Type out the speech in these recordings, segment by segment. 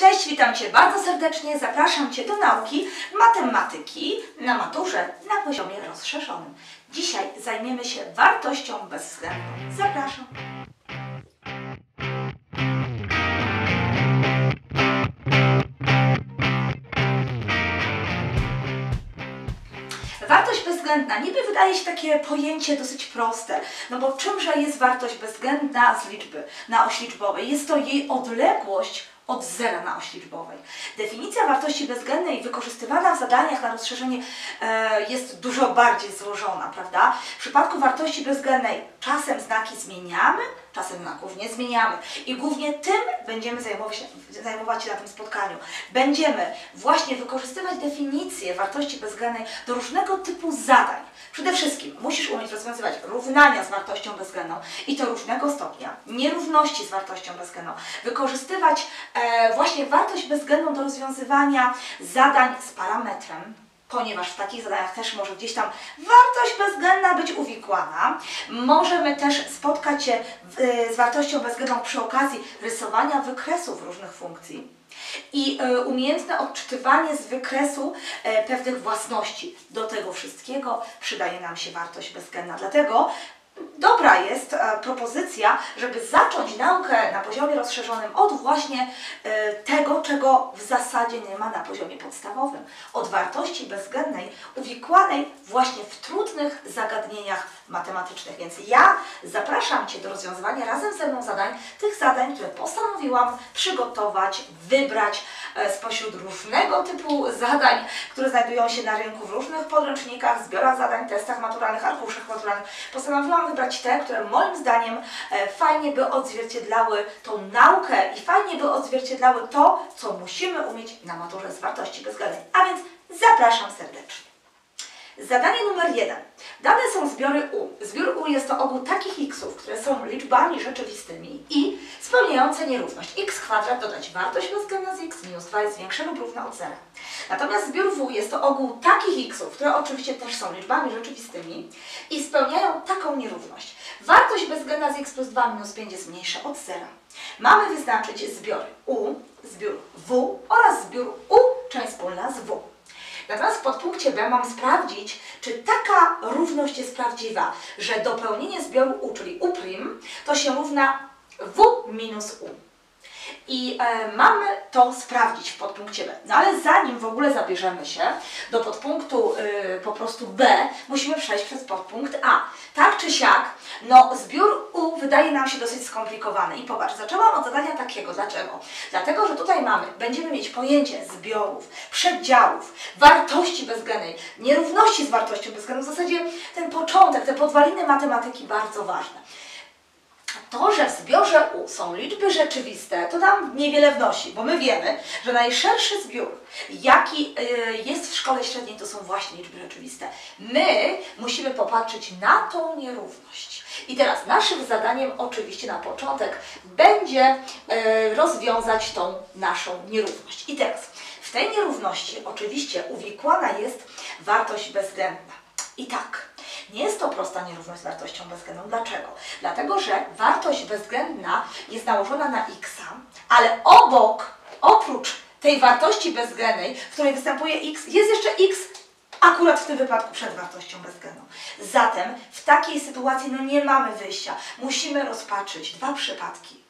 Cześć, witam Cię bardzo serdecznie, zapraszam Cię do nauki matematyki na maturze na poziomie rozszerzonym. Dzisiaj zajmiemy się wartością bezwzględną. Zapraszam. Wartość bezwzględna, niby wydaje się takie pojęcie dosyć proste, no bo czymże jest wartość bezwzględna z liczby na oś liczbowej? Jest to jej odległość od zera na oś liczbowej. Definicja wartości bezwzględnej wykorzystywana w zadaniach na rozszerzenie jest dużo bardziej złożona, prawda? W przypadku wartości bezwzględnej czasem znaki zmieniamy, czasem znaków nie zmieniamy. I głównie tym będziemy zajmować się na tym spotkaniu. Będziemy właśnie wykorzystywać definicję wartości bezwzględnej do różnego typu zadań. Przede wszystkim musisz umieć rozwiązywać równania z wartością bezwzględną i to różnego stopnia, nierówności z wartością bezwzględną, wykorzystywać właśnie wartość bezwzględną do rozwiązywania zadań z parametrem, ponieważ w takich zadaniach też może gdzieś tam wartość bezwzględna być uwikłana. Możemy też spotkać się z wartością bezwzględną przy okazji rysowania wykresów różnych funkcji i umiejętne odczytywanie z wykresu pewnych własności. Do tego wszystkiego przydaje nam się wartość bezwzględna. Dlatego dobra jest propozycja, żeby zacząć naukę na poziomie rozszerzonym od właśnie tego, czego w zasadzie nie ma na poziomie podstawowym. Od wartości bezwzględnej, uwikłanej właśnie w trudnych zagadnieniach matematycznych. Więc ja zapraszam Cię do rozwiązywania razem ze mną zadań, tych zadań, które postanowiłam przygotować, wybrać spośród różnego typu zadań, które znajdują się na rynku w różnych podręcznikach, zbiorach zadań, testach maturalnych, arkuszach maturalnych. Postanowiłam wybrać te, które moim zdaniem fajnie by odzwierciedlały tą naukę i fajnie by odzwierciedlały to, co musimy umieć na maturze z wartości bezwzględnej. A więc zapraszam serdecznie. Zadanie numer 1. Dane są zbiory U. Zbiór U jest to ogół takich x'ów, które są liczbami rzeczywistymi i spełniające nierówność. x² dodać wartość bezwzględna z x minus 2 jest większa lub równa od 0. Natomiast zbiór W jest to ogół takich x'ów, które oczywiście też są liczbami rzeczywistymi i spełniają taką nierówność. Wartość bezwzględna z x plus 2 minus 5 jest mniejsza od 0. Mamy wyznaczyć zbiory U, zbiór W oraz zbiór U, część wspólna z W. Natomiast w podpunkcie B mam sprawdzić, czy taka równość jest prawdziwa, że dopełnienie zbioru U, czyli U' to się równa W minus U. I mamy to sprawdzić w podpunkcie B. No ale zanim w ogóle zabierzemy się do podpunktu po prostu B, musimy przejść przez podpunkt A. Tak czy siak, no zbiór U wydaje nam się dosyć skomplikowany. I popatrz, zaczęłam od zadania takiego. Dlaczego? Dlatego, że tutaj będziemy mieć pojęcie zbiorów, przedziałów, wartości bezwzględnej, nierówności z wartością bezwzględną. W zasadzie ten początek, te podwaliny matematyki bardzo ważne. To, że w zbiorze U są liczby rzeczywiste, to nam niewiele wnosi, bo my wiemy, że najszerszy zbiór, jaki jest w szkole średniej, to są właśnie liczby rzeczywiste. My musimy popatrzeć na tą nierówność. I teraz naszym zadaniem oczywiście na początek będzie rozwiązać tą naszą nierówność. I teraz w tej nierówności oczywiście uwikłana jest wartość bezwzględna. I tak. Nie jest to prosta nierówność z wartością bezwzględną. Dlaczego? Dlatego, że wartość bezwzględna jest nałożona na x, ale oprócz tej wartości bezwzględnej, w której występuje x, jest jeszcze x akurat w tym wypadku przed wartością bezwzględną. Zatem w takiej sytuacji no nie mamy wyjścia. Musimy rozpatrzyć dwa przypadki.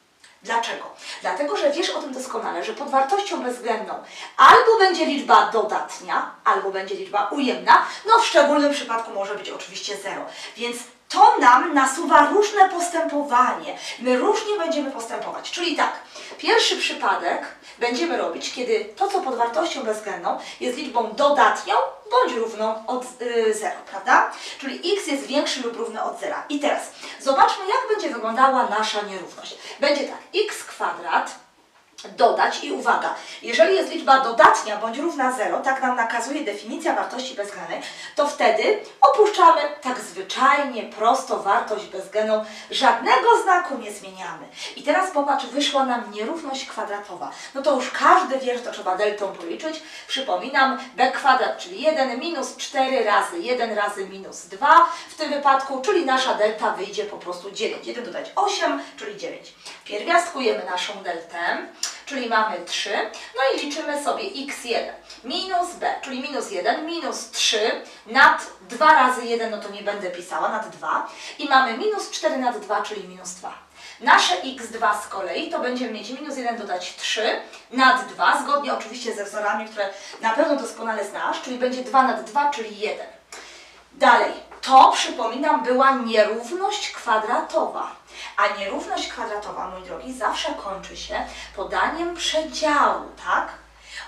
Dlaczego? Dlatego, że wiesz o tym doskonale, że pod wartością bezwzględną albo będzie liczba dodatnia, albo będzie liczba ujemna, no w szczególnym przypadku może być oczywiście 0. Więc to nam nasuwa różne postępowanie. My różnie będziemy postępować. Czyli tak, pierwszy przypadek będziemy robić, kiedy to, co pod wartością bezwzględną jest liczbą dodatnią bądź równą od 0, prawda? Czyli x jest większy lub równy od 0. I teraz zobaczmy, jak będzie wyglądała nasza nierówność. Będzie tak, x² dodać i uwaga, jeżeli jest liczba dodatnia bądź równa 0, tak nam nakazuje definicja wartości bezwzględnej, to wtedy opuszczamy tak zwyczajnie, prosto wartość bezwzględną, żadnego znaku nie zmieniamy. I teraz popatrz, wyszła nam nierówność kwadratowa. No to już każdy wie, że to trzeba deltą policzyć. Przypominam, b², czyli 1 minus 4 razy 1 razy minus 2 w tym wypadku, czyli nasza delta wyjdzie po prostu 9. 1 dodać 8, czyli 9. Pierwiastkujemy naszą deltę. czyli mamy 3, no i liczymy sobie x1 minus b, czyli minus 1, minus 3 nad 2 razy 1, no to nie będę pisała, nad 2 i mamy minus 4 nad 2, czyli minus 2. Nasze x2 z kolei to będziemy mieć minus 1 dodać 3 nad 2, zgodnie oczywiście ze wzorami, które na pewno doskonale znasz, czyli będzie 2 nad 2, czyli 1. Dalej, to przypominam była nierówność kwadratowa. A nierówność kwadratowa, mój drogi, zawsze kończy się podaniem przedziału, tak?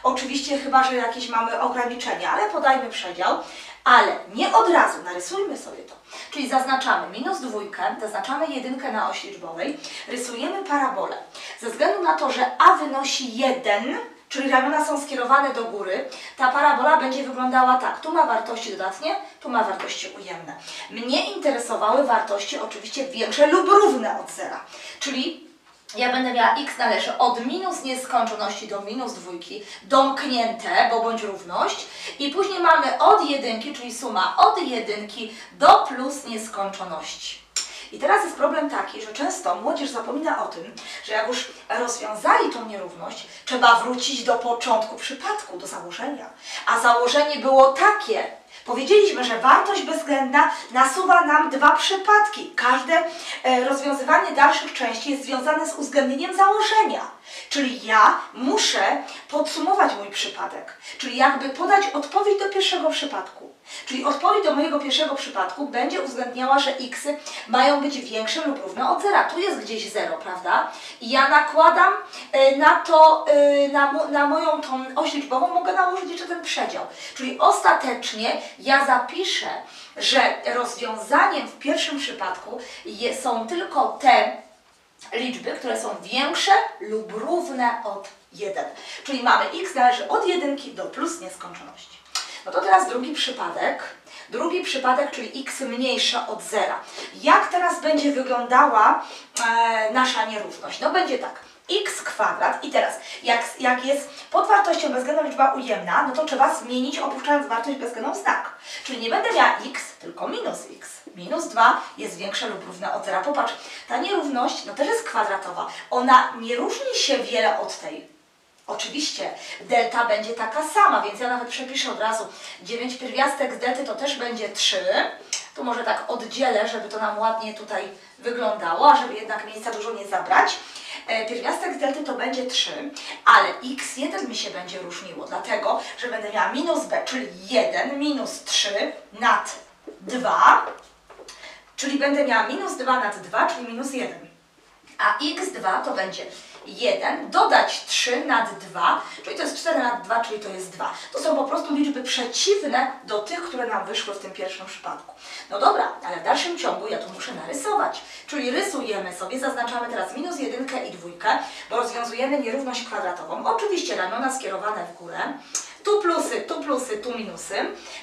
Oczywiście chyba, że jakieś mamy ograniczenia, ale podajmy przedział, ale nie od razu, narysujmy sobie to. Czyli zaznaczamy minus 2, zaznaczamy 1 na osi liczbowej, rysujemy parabolę. Ze względu na to, że a wynosi 1, czyli ramiona są skierowane do góry, ta parabola będzie wyglądała tak. Tu ma wartości dodatnie, tu ma wartości ujemne. Mnie interesowały wartości oczywiście większe lub równe od zera. Czyli ja będę miała x należy od minus nieskończoności do minus 2, domknięte, bo bądź równość. I później mamy od 1, czyli suma od 1 do plus nieskończoności. I teraz jest problem taki, że często młodzież zapomina o tym, że jak już rozwiązali tą nierówność, trzeba wrócić do początku przypadku, do założenia. A założenie było takie. Powiedzieliśmy, że wartość bezwzględna nasuwa nam dwa przypadki. Każde rozwiązywanie dalszych części jest związane z uwzględnieniem założenia. Czyli ja muszę podsumować mój przypadek. Czyli jakby podać odpowiedź do pierwszego przypadku. Czyli odpowiedź do mojego pierwszego przypadku będzie uwzględniała, że x-y mają być większe lub równe od zera. Tu jest gdzieś 0, prawda? I ja nakładam na to, na moją tą oś liczbową, mogę nałożyć jeszcze ten przedział. Czyli ostatecznie ja zapiszę, że rozwiązaniem w pierwszym przypadku są tylko te liczby, które są większe lub równe od 1. Czyli mamy x należy od 1 do plus nieskończoności. No to teraz drugi przypadek, czyli x mniejsze od zera. Jak teraz będzie wyglądała nasza nierówność? No będzie tak, x kwadrat i teraz, jak jest pod wartością bezwzględną liczba ujemna, no to trzeba zmienić, opuszczając wartość bezwzględną znak. Czyli nie będę miała x, tylko minus x. Minus 2 jest większe lub równe od zera. Popatrz, ta nierówność, no też jest kwadratowa. Ona nie różni się wiele od tej. Oczywiście delta będzie taka sama, więc ja nawet przepiszę od razu 9 pierwiastek z delty to też będzie 3. Tu może tak oddzielę, żeby to nam ładnie tutaj wyglądało, a żeby jednak miejsca dużo nie zabrać. Pierwiastek z delty to będzie 3, ale x1 mi się będzie różniło, dlatego, że będę miała minus b, czyli 1 minus 3 nad 2, czyli będę miała minus 2 nad 2, czyli minus 1. A x2 to będzie 1 dodać 3 nad 2, czyli to jest 4 nad 2, czyli to jest 2. To są po prostu liczby przeciwne do tych, które nam wyszły w tym pierwszym przypadku. No dobra, ale w dalszym ciągu ja to muszę narysować. Czyli rysujemy sobie, zaznaczamy teraz minus 1 i 2, bo rozwiązujemy nierówność kwadratową. Oczywiście ramiona skierowane w górę. Tu plusy, tu minusy.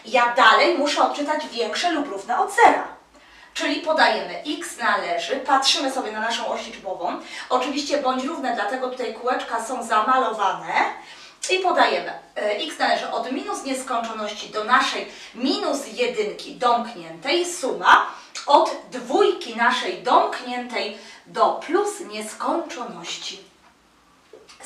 Ja dalej muszę odczytać większe lub równe od zera. Czyli podajemy x należy, patrzymy sobie na naszą oś liczbową, oczywiście bądź równe, dlatego tutaj kółeczka są zamalowane i podajemy x należy od minus nieskończoności do naszej minus 1 domkniętej, suma od 2 naszej domkniętej do plus nieskończoności.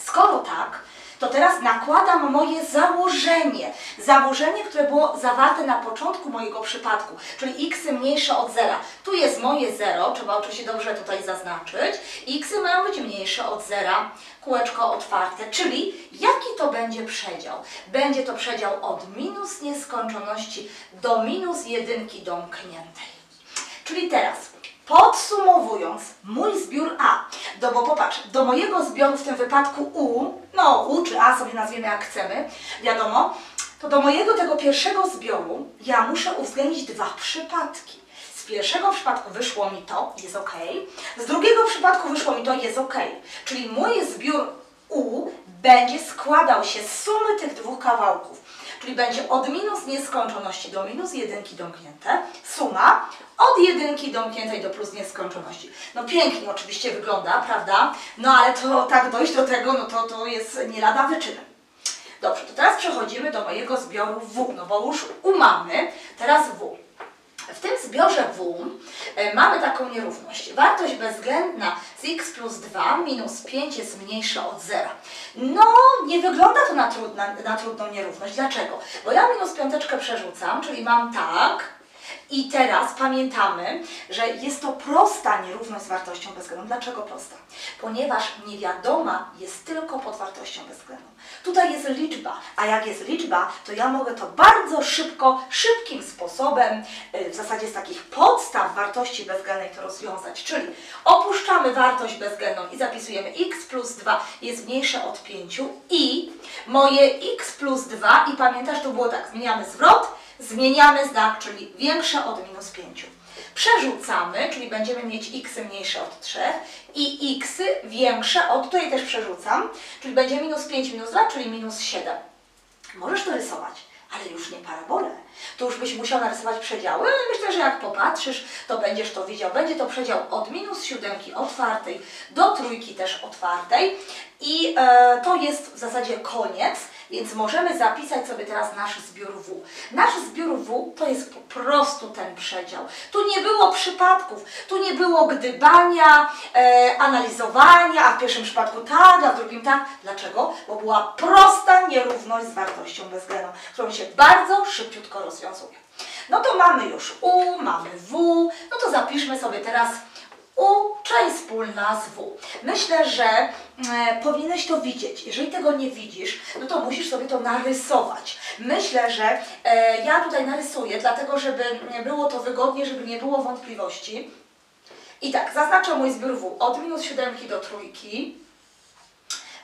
Skoro tak, to teraz nakładam moje założenie. Założenie, które było zawarte na początku mojego przypadku, czyli x mniejsze od zera. Tu jest moje 0, trzeba oczywiście dobrze tutaj zaznaczyć. X mają być mniejsze od zera, kółeczko otwarte, czyli jaki to będzie przedział? Będzie to przedział od minus nieskończoności do minus 1 domkniętej. Czyli teraz podsumowując, mój zbiór A, bo popatrz, do mojego zbioru w tym wypadku U, no U czy A sobie nazwiemy jak chcemy, wiadomo, to do mojego tego pierwszego zbioru ja muszę uwzględnić dwa przypadki. Z pierwszego przypadku wyszło mi to, jest ok, z drugiego przypadku wyszło mi to, jest ok. Czyli mój zbiór U będzie składał się z sumy tych dwóch kawałków. Czyli będzie od minus nieskończoności do minus 1 domknięte, suma od 1 domkniętej do plus nieskończoności. No pięknie oczywiście wygląda, prawda? No ale to tak dojść do tego, no to jest nie lada wyczynem. Dobrze, to teraz przechodzimy do mojego zbioru W, no bo już U mamy, teraz W. W tym zbiorze W mamy taką nierówność. Wartość bezwzględna z x plus 2 minus 5 jest mniejsza od 0. No, nie wygląda to na trudną nierówność. Dlaczego? Bo ja minus piąteczkę przerzucam, czyli mam tak. I teraz pamiętamy, że jest to prosta nierówność z wartością bezwzględną. Dlaczego prosta? Ponieważ niewiadoma jest tylko pod wartością bezwzględną. Tutaj jest liczba, a jak jest liczba, to ja mogę to bardzo szybko, szybkim sposobem, w zasadzie z takich podstaw wartości bezwzględnej to rozwiązać. Czyli opuszczamy wartość bezwzględną i zapisujemy x plus 2 jest mniejsze od 5 i moje x plus 2 i pamiętasz, to było tak, zmieniamy zwrot, zmieniamy znak, czyli większe od minus 5. Przerzucamy, czyli będziemy mieć x mniejsze od 3 i x większe od, tutaj też przerzucam, czyli będzie minus 5 minus 2, czyli minus 7. Możesz to rysować, ale już nie parabolę. Tu już byś musiał narysować przedziały, ale myślę, że jak popatrzysz, to będziesz to widział. Będzie to przedział od minus 7 otwartej do 3 też otwartej i to jest w zasadzie koniec. Więc możemy zapisać sobie teraz nasz zbiór W. Nasz zbiór W to jest po prostu ten przedział. Tu nie było przypadków, tu nie było gdybania, analizowania, a w pierwszym przypadku tak, a w drugim tak. Dlaczego? Bo była prosta nierówność z wartością bezwzględną, którą się bardzo szybciutko rozwiązuje. No to mamy już U, mamy W, no to zapiszmy sobie teraz U, część wspólna z W. Myślę, że powinieneś to widzieć. Jeżeli tego nie widzisz, no to musisz sobie to narysować. Myślę, że ja tutaj narysuję, dlatego żeby było to wygodnie, żeby nie było wątpliwości. I tak, zaznaczę mój zbiór W od minus 7 do 3.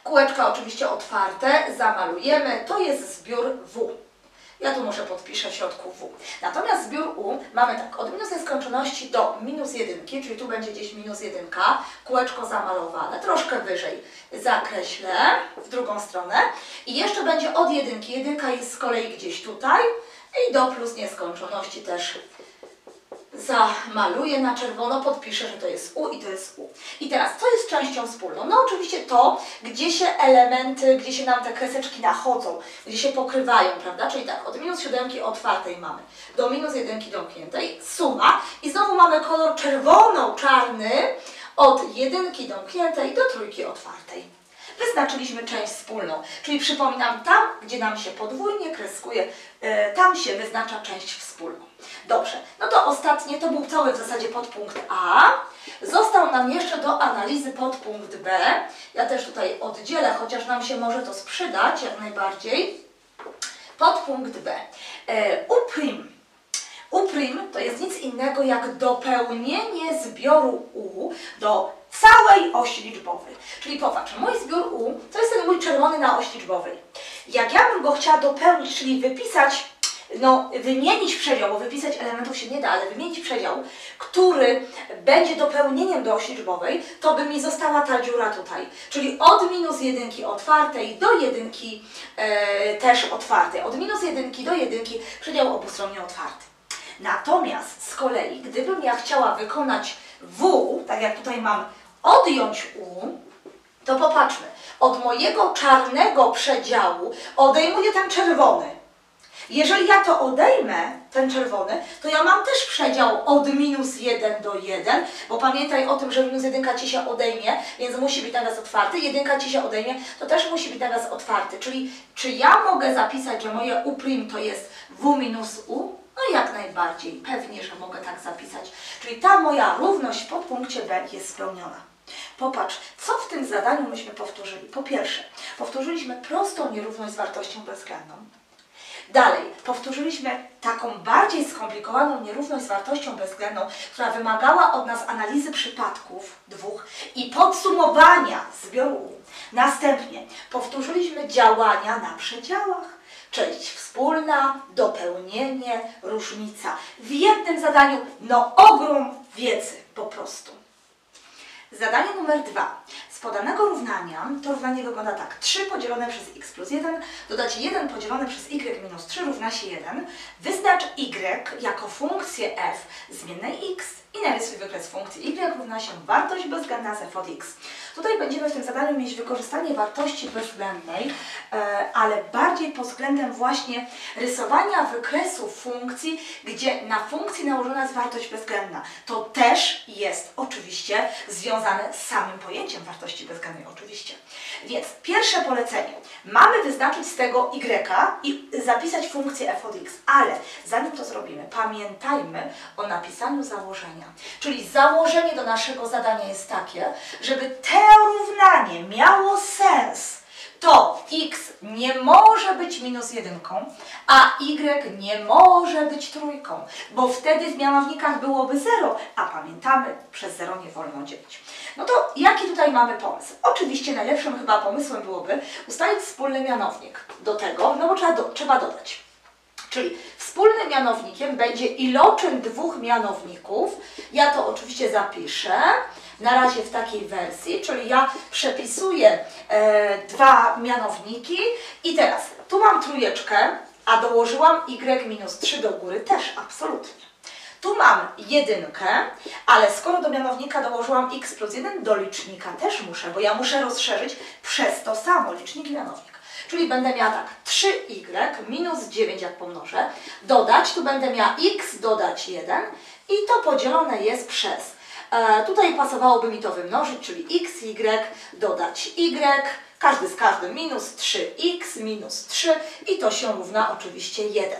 Kółeczka oczywiście otwarte, zamalujemy. To jest zbiór W. Ja tu może podpiszę w środku W. Natomiast zbiór U mamy tak, od minus nieskończoności do minus 1, czyli tu będzie gdzieś minus 1, kółeczko zamalowane, troszkę wyżej zakreślę w drugą stronę i jeszcze będzie od 1, 1 jest z kolei gdzieś tutaj i do plus nieskończoności też zamaluję na czerwono, podpiszę, że to jest U i to jest U. I teraz, co jest częścią wspólną? No oczywiście to, gdzie się elementy, gdzie się nam te kreseczki nachodzą, gdzie się pokrywają, prawda? Czyli tak, od minus 7 otwartej mamy do minus 1 domkniętej, suma i znowu mamy kolor czerwono-czarny od 1 domkniętej do 3 otwartej. Wyznaczyliśmy część wspólną, czyli przypominam, tam, gdzie nam się podwójnie kreskuje, tam się wyznacza część wspólną. Dobrze, no to ostatnie, to był cały w zasadzie podpunkt A. Został nam jeszcze do analizy podpunkt B. Ja też tutaj oddzielę, chociaż nam się może to sprzydać jak najbardziej. Podpunkt B. U'. U' to jest nic innego jak dopełnienie zbioru U do całej osi liczbowej. Czyli popatrz, mój zbiór U to jest ten mój czerwony na osi liczbowej. Jak ja bym go chciała dopełnić, czyli wypisać, no wymienić przedział, bo wypisać elementów się nie da, ale wymienić przedział, który będzie dopełnieniem do osi liczbowej, to by mi została ta dziura tutaj. Czyli od minus 1 otwartej do 1 też otwartej. Od minus 1 do 1 przedział obustronnie otwarty. Natomiast z kolei, gdybym ja chciała wykonać W, tak jak tutaj mam odjąć U, to popatrzmy, od mojego czarnego przedziału odejmuję ten czerwony. Jeżeli ja to odejmę, ten czerwony, to ja mam też przedział od minus 1 do 1, bo pamiętaj o tym, że minus 1 ci się odejmie, więc musi być nawias otwarty, 1 ci się odejmie, to też musi być nawias otwarty. Czyli czy ja mogę zapisać, że moje U' to jest W minus U? No jak najbardziej, pewnie, że mogę tak zapisać. Czyli ta moja równość po punkcie B jest spełniona. Popatrz, co w tym zadaniu myśmy powtórzyli. Po pierwsze, powtórzyliśmy prostą nierówność z wartością bezwzględną. Dalej, powtórzyliśmy taką bardziej skomplikowaną nierówność z wartością bezwzględną, która wymagała od nas analizy przypadków dwóch i podsumowania zbioru. Następnie powtórzyliśmy działania na przedziałach. Część wspólna, dopełnienie, różnica. W jednym zadaniu, no ogrom wiedzy po prostu. Zadanie numer 2. Z podanego równania, to równanie wygląda tak. 3 podzielone przez x plus 1, dodać 1 podzielone przez y minus 3 równa się 1. Wyznacz y jako funkcję f zmiennej x i narysuj wykres funkcji y równa się wartość bezwzględna z f od x. Tutaj będziemy w tym zadaniu mieć wykorzystanie wartości bezwzględnej, ale bardziej pod względem właśnie rysowania wykresu funkcji, gdzie na funkcji nałożona jest wartość bezwzględna. To też jest oczywiście związane z samym pojęciem wartości bezwzględnej oczywiście. Więc pierwsze polecenie. Mamy wyznaczyć z tego y i zapisać funkcję f od x, ale zanim to zrobimy, pamiętajmy o napisaniu założenia. Czyli założenie do naszego zadania jest takie, żeby te równanie miało sens, to x nie może być minus jedynką, a y nie może być trójką, bo wtedy w mianownikach byłoby 0, a pamiętamy, przez 0 nie wolno dzielić. No to jaki tutaj mamy pomysł? Oczywiście najlepszym chyba pomysłem byłoby ustalić wspólny mianownik do tego, no bo trzeba dodać. Czyli wspólnym mianownikiem będzie iloczyn dwóch mianowników. Ja to oczywiście zapiszę na razie w takiej wersji, czyli ja przepisuję dwa mianowniki i teraz tu mam trójeczkę, a dołożyłam y minus 3 do góry też absolutnie. Tu mam jedynkę, ale skoro do mianownika dołożyłam x plus 1, do licznika też muszę, bo ja muszę rozszerzyć przez to samo licznik i mianownik. Czyli będę miała tak, 3y minus 9 jak pomnożę, dodać, tu będę miała x dodać 1 i to podzielone jest przez, tutaj pasowałoby mi to wymnożyć, czyli xy dodać y, każdy z każdym minus 3x minus 3 i to się równa oczywiście 1.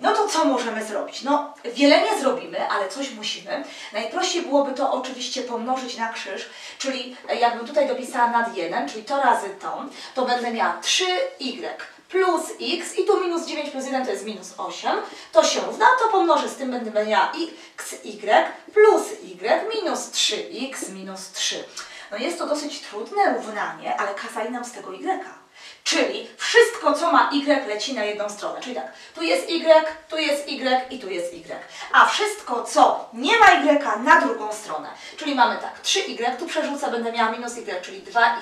No to co możemy zrobić? No wiele nie zrobimy, ale coś musimy. Najprościej byłoby to oczywiście pomnożyć na krzyż, czyli jakbym tutaj dopisała nad 1, czyli to razy tą, to będę miała 3y plus x i tu minus 9 plus 1 to jest minus 8, to się równa, to pomnożę z tym, będę miała xy plus y minus 3x minus 3. No jest to dosyć trudne równanie, ale kazali nam z tego y. Czyli wszystko, co ma y, leci na jedną stronę. Czyli tak, tu jest y i tu jest y. A wszystko, co nie ma y, na drugą stronę. Czyli mamy tak, 3y, tu przerzucę, będę miała minus y, czyli 2y,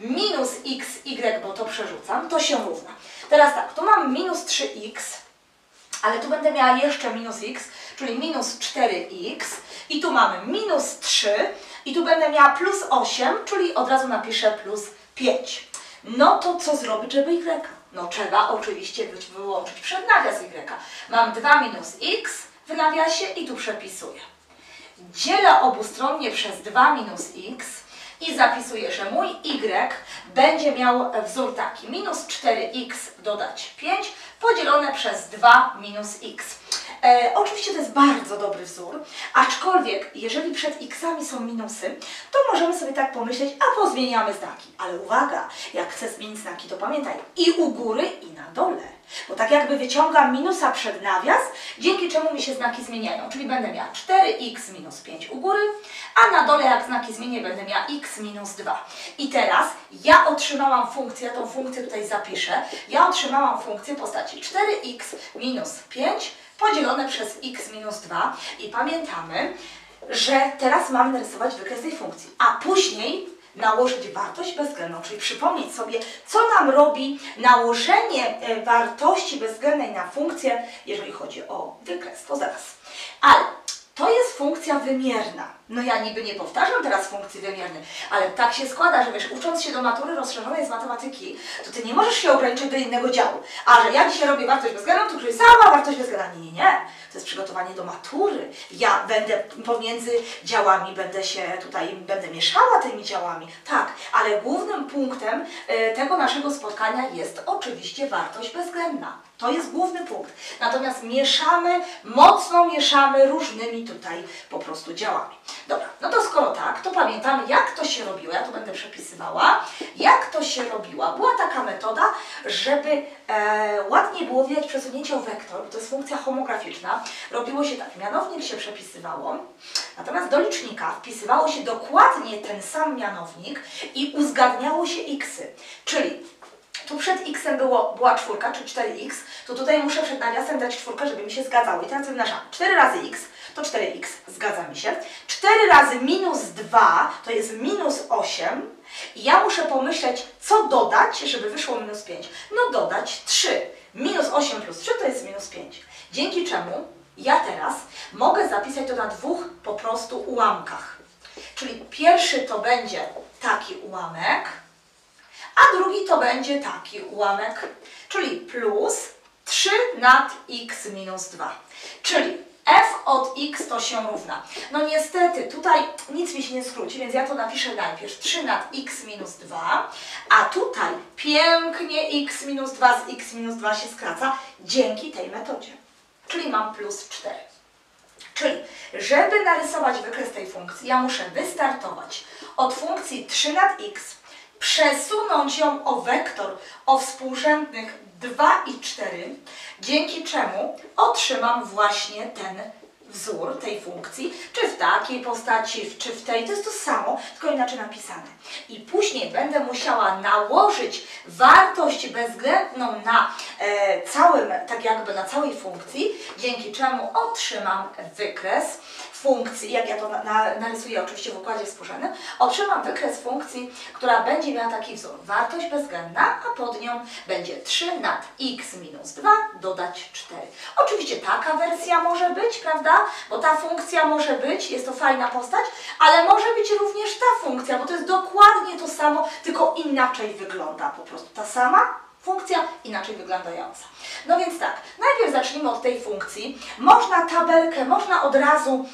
minus xy, bo to przerzucam, to się równa. Teraz tak, tu mam minus 3x, ale tu będę miała jeszcze minus x, czyli minus 4x i tu mamy minus 3 i tu będę miała plus 8, czyli od razu napiszę plus 5. No to co zrobić, żeby y? No trzeba oczywiście wyłączyć przed nawias y. Mam 2 minus x w nawiasie i tu przepisuję. Dzielę obustronnie przez 2 minus x i zapisuję, że mój y będzie miał wzór taki. Minus 4x dodać 5 podzielone przez 2 minus x. Oczywiście to jest bardzo dobry wzór, aczkolwiek jeżeli przed x-ami są minusy, to możemy sobie tak pomyśleć, a pozmieniamy znaki. Ale uwaga, jak chcę zmienić znaki, to pamiętaj, i u góry, i na dole. Bo tak jakby wyciągam minusa przed nawias, dzięki czemu mi się znaki zmieniają. Czyli będę miała 4x minus 5 u góry, a na dole jak znaki zmienię, będę miała x minus 2. I teraz ja otrzymałam funkcję, ja tą funkcję tutaj zapiszę, ja otrzymałam funkcję w postaci 4x minus 5 podzielone przez x minus 2 i pamiętamy, że teraz mamy narysować wykres tej funkcji, a później nałożyć wartość bezwzględną, czyli przypomnieć sobie, co nam robi nałożenie wartości bezwzględnej na funkcję, jeżeli chodzi o wykres, to zaraz. Ale to jest funkcja wymierna. No ja niby nie powtarzam teraz funkcji wymiernych, ale tak się składa, że wiesz, ucząc się do matury rozszerzonej z matematyki, to ty nie możesz się ograniczyć do innego działu. A że ja dzisiaj robię wartość bezwzględną, to czyli sama wartość bezwzględna. Nie, nie, nie. To jest przygotowanie do matury. Ja będę pomiędzy działami, będę mieszała tymi działami. Tak, ale głównym punktem tego naszego spotkania jest oczywiście wartość bezwzględna. To jest główny punkt. Natomiast mieszamy, mocno mieszamy różnymi tutaj po prostu działami. Dobra, no to skoro tak, to pamiętamy, jak to się robiło. Ja tu będę przepisywała, jak to się robiło. Była taka metoda, żeby ładnie było widać przesunięcie o wektor, bo to jest funkcja homograficzna. Robiło się tak, mianownik się przepisywało, natomiast do licznika wpisywało się dokładnie ten sam mianownik i uzgadniało się xy, czyli tu przed x-em była czwórka, czyli 4x, to tutaj muszę przed nawiasem dać czwórkę, żeby mi się zgadzało. I teraz wymnażamy 4 razy x, to 4x, zgadzamy się. 4 razy minus 2 to jest minus 8 i ja muszę pomyśleć, co dodać, żeby wyszło minus 5. No dodać 3. Minus 8 plus 3 to jest minus 5. Dzięki czemu ja teraz mogę zapisać to na dwóch po prostu ułamkach. Czyli pierwszy to będzie taki ułamek, a drugi to będzie taki ułamek, czyli plus 3 nad x minus 2. Czyli f od x to się równa. No niestety tutaj nic mi się nie skróci, więc ja to napiszę najpierw 3 nad x minus 2, a tutaj pięknie x minus 2 z x minus 2 się skraca dzięki tej metodzie. Czyli mam plus 4. Czyli, żeby narysować wykres tej funkcji, ja muszę wystartować od funkcji 3 nad x, przesunąć ją o wektor o współrzędnych 2 i 4, dzięki czemu otrzymam właśnie ten wzór tej funkcji, czy w takiej postaci, czy w tej, to jest to samo, tylko inaczej napisane. I później będę musiała nałożyć wartość bezwzględną na na całej funkcji, dzięki czemu otrzymam wykres funkcji, jak ja to narysuję oczywiście w układzie współrzędnym, otrzymam wykres funkcji, która będzie miała taki wzór. Wartość bezwzględna, a pod nią będzie 3 nad x minus 2 dodać 4. Oczywiście taka wersja może być, prawda? Bo ta funkcja może być, jest to fajna postać, ale może być również ta funkcja, bo to jest dokładnie to samo, tylko inaczej wygląda po prostu. Ta sama funkcja inaczej wyglądająca. No więc tak, najpierw zacznijmy od tej funkcji. Można tabelkę, można od razu,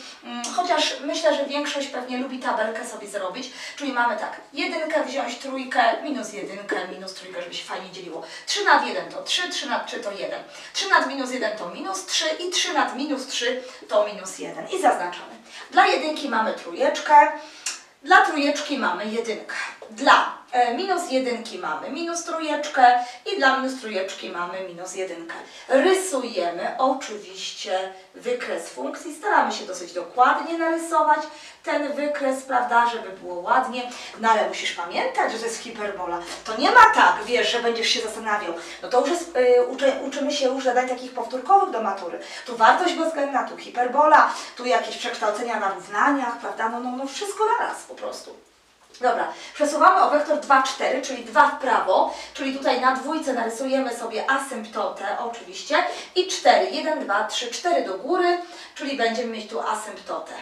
chociaż myślę, że większość pewnie lubi tabelkę sobie zrobić, czyli mamy tak, jedynkę wziąć, trójkę, minus jedynkę, minus trójkę, żeby się fajnie dzieliło. 3 nad 1 to 3, 3 nad 3 to 1, 3 nad minus 1 to minus 3 i 3 nad minus 3 to minus 1 i zaznaczamy. Dla jedynki mamy trójeczkę, dla trójeczki mamy jedynkę, dla minus jedynki mamy minus trójeczkę i dla minus trójeczki mamy minus jedynkę. Rysujemy oczywiście wykres funkcji, staramy się dosyć dokładnie narysować ten wykres, prawda, żeby było ładnie, no ale musisz pamiętać, że to jest hiperbola. To nie ma tak, wiesz, że będziesz się zastanawiał, no to już jest, uczymy się już zadań takich powtórkowych do matury. Tu wartość bezwzględna, tu hiperbola, tu jakieś przekształcenia na równaniach, prawda, no wszystko naraz po prostu. Dobra, przesuwamy o wektor 2, 4, czyli 2 w prawo, czyli tutaj na dwójce narysujemy sobie asymptotę oczywiście i 4, 1, 2, 3, 4 do góry, czyli będziemy mieć tu asymptotę.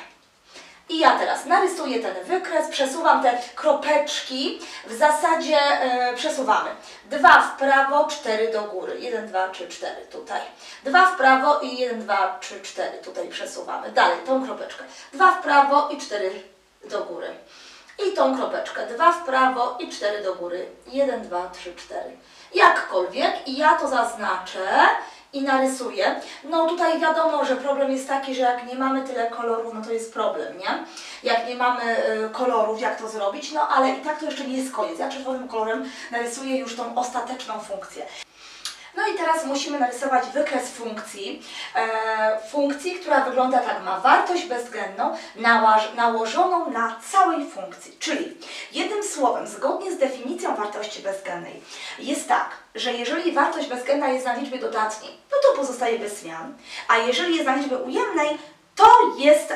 I ja teraz narysuję ten wykres, przesuwam te kropeczki, w zasadzie przesuwamy 2 w prawo, 4 do góry, 1, 2, 3, 4 tutaj, 2 w prawo i 1, 2, 3, 4 tutaj przesuwamy, dalej tą kropeczkę, 2 w prawo i 4 do góry. I tą kropeczkę, 2 w prawo i 4 do góry, 1, 2, 3, 4, jakkolwiek i ja to zaznaczę i narysuję. No tutaj wiadomo, że problem jest taki, że jak nie mamy tyle kolorów, no to jest problem, nie? Jak nie mamy kolorów, jak to zrobić, no ale i tak to jeszcze nie jest koniec, ja czerwonym kolorem narysuję już tą ostateczną funkcję. No i teraz musimy narysować wykres funkcji, która wygląda tak, ma wartość bezwzględną nałożoną na całej funkcji. Czyli jednym słowem, zgodnie z definicją wartości bezwzględnej, jest tak, że jeżeli wartość bezwzględna jest na liczbie dodatniej, no to pozostaje bez zmian, a jeżeli jest na liczbie ujemnej, to jest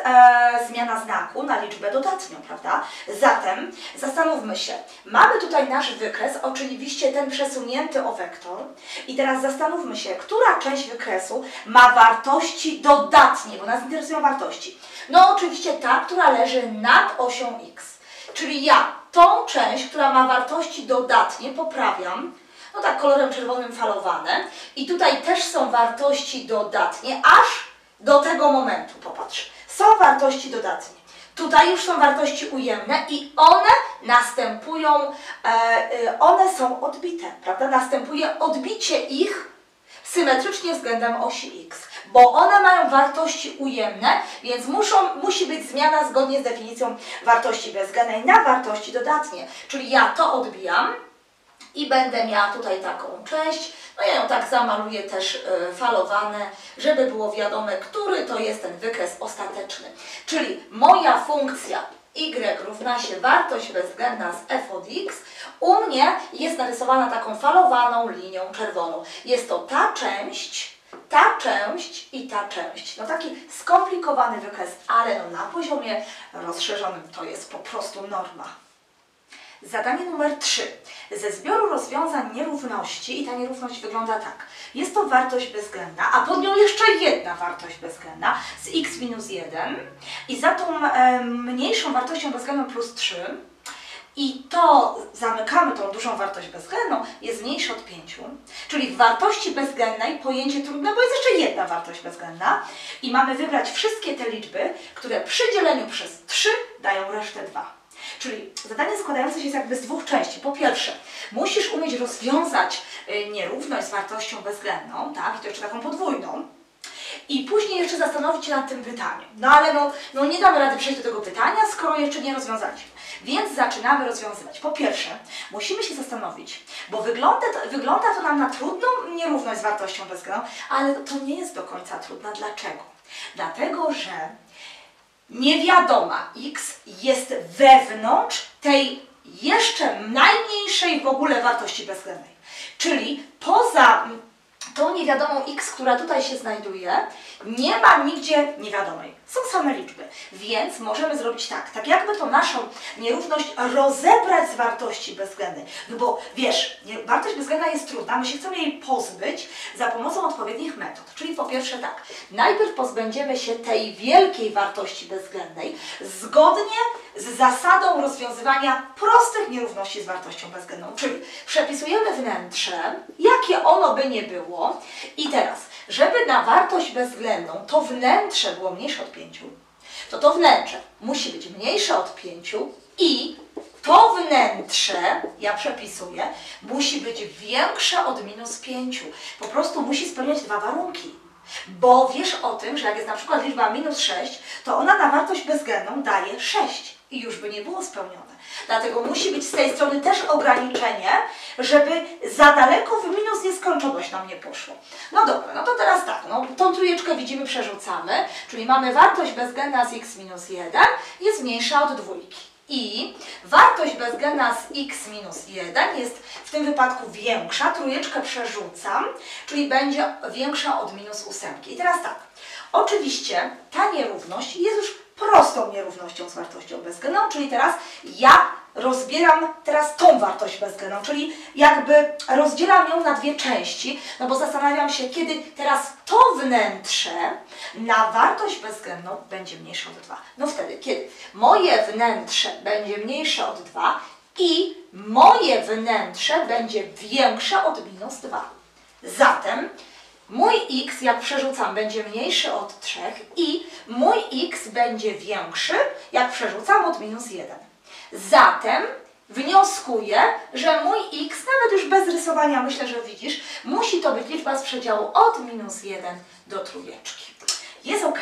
zmiana znaku na liczbę dodatnią, prawda? Zatem zastanówmy się, mamy tutaj nasz wykres, oczywiście ten przesunięty o wektor i teraz zastanówmy się, która część wykresu ma wartości dodatnie, bo nas interesują wartości. No oczywiście ta, która leży nad osią x, czyli ja tą część, która ma wartości dodatnie poprawiam, no tak kolorem czerwonym falowane i tutaj też są wartości dodatnie, aż do tego momentu, popatrz, są wartości dodatnie. Tutaj już są wartości ujemne i one następują, one są odbite, prawda? Następuje odbicie ich symetrycznie względem osi x, bo one mają wartości ujemne, więc musi być zmiana zgodnie z definicją wartości bezwzględnej na wartości dodatnie. Czyli ja to odbijam i będę miała tutaj taką część. No ja ją tak zamaluję też falowane, żeby było wiadome, który to jest ten wykres ostateczny. Czyli moja funkcja y równa się wartość bezwzględna z f od x u mnie jest narysowana taką falowaną linią czerwoną. Jest to ta część, ta część i ta część. No taki skomplikowany wykres, ale no na poziomie rozszerzonym to jest po prostu norma. Zadanie numer 3. Ze zbioru rozwiązań nierówności, i ta nierówność wygląda tak. Jest to wartość bezwzględna, a pod nią jeszcze jedna wartość bezwzględna z x minus 1 i za tą mniejszą wartością bezwzględną plus 3 i to zamykamy tą dużą wartość bezwzględną, jest mniejsze od 5, czyli w wartości bezwzględnej pojęcie trudne, bo jest jeszcze jedna wartość bezwzględna i mamy wybrać wszystkie te liczby, które przy dzieleniu przez 3 dają resztę 2. Czyli zadanie składające się jest jakby z dwóch części. Po pierwsze, musisz umieć rozwiązać nierówność z wartością bezwzględną, tak? I to jeszcze taką podwójną. I później jeszcze zastanowić się nad tym pytaniem. No ale no nie damy rady przejść do tego pytania, skoro jeszcze nie rozwiązaliśmy. Więc zaczynamy rozwiązywać. Po pierwsze, musimy się zastanowić, bo wygląda to nam na trudną nierówność z wartością bezwzględną, ale to nie jest do końca trudna. Dlaczego? Dlatego, że niewiadoma x jest wewnątrz tej jeszcze najmniejszej w ogóle wartości bezwzględnej. Czyli poza tą niewiadomą x, która tutaj się znajduje, nie ma nigdzie niewiadomej. Są same liczby. Więc możemy zrobić tak jakby tą naszą nierówność rozebrać z wartości bezwzględnej. No bo wiesz, wartość bezwzględna jest trudna, my się chcemy jej pozbyć za pomocą odpowiednich metod. Czyli po pierwsze tak, najpierw pozbędziemy się tej wielkiej wartości bezwzględnej zgodnie z zasadą rozwiązywania prostych nierówności z wartością bezwzględną. Czyli przepisujemy wnętrze, jakie ono by nie było. I teraz, żeby na wartość bezwzględną to wnętrze było mniejsze od 5, to to wnętrze musi być mniejsze od 5 i to wnętrze, ja przepisuję, musi być większe od minus 5. Po prostu musi spełniać dwa warunki. Bo wiesz o tym, że jak jest na przykład liczba minus 6, to ona na wartość bezwzględną daje 6 i już by nie było spełnione. Dlatego musi być z tej strony też ograniczenie, żeby za daleko w minus nieskończoność nam nie poszło. No dobra, no to teraz tak, no, tą trójeczkę widzimy, przerzucamy, czyli mamy wartość bezwzględna z x minus 1 jest mniejsza od 2. I wartość bezwzględna z x minus 1 jest w tym wypadku większa, trójeczkę przerzucam, czyli będzie większa od minus 8. I teraz tak, oczywiście ta nierówność jest już prostą nierównością z wartością bezwzględną, czyli teraz ja rozbieram teraz tą wartość bezwzględną, czyli jakby rozdzielam ją na dwie części, no bo zastanawiam się, kiedy teraz to wnętrze na wartość bezwzględną będzie mniejsze od 2. No wtedy, kiedy moje wnętrze będzie mniejsze od 2 i moje wnętrze będzie większe od minus 2. Zatem mój x, jak przerzucam, będzie mniejszy od 3 i mój x będzie większy, jak przerzucam, od minus 1. Zatem wnioskuję, że mój x, nawet już bez rysowania, myślę, że widzisz, musi to być liczba z przedziału od minus 1 do trójeczki. Jest ok,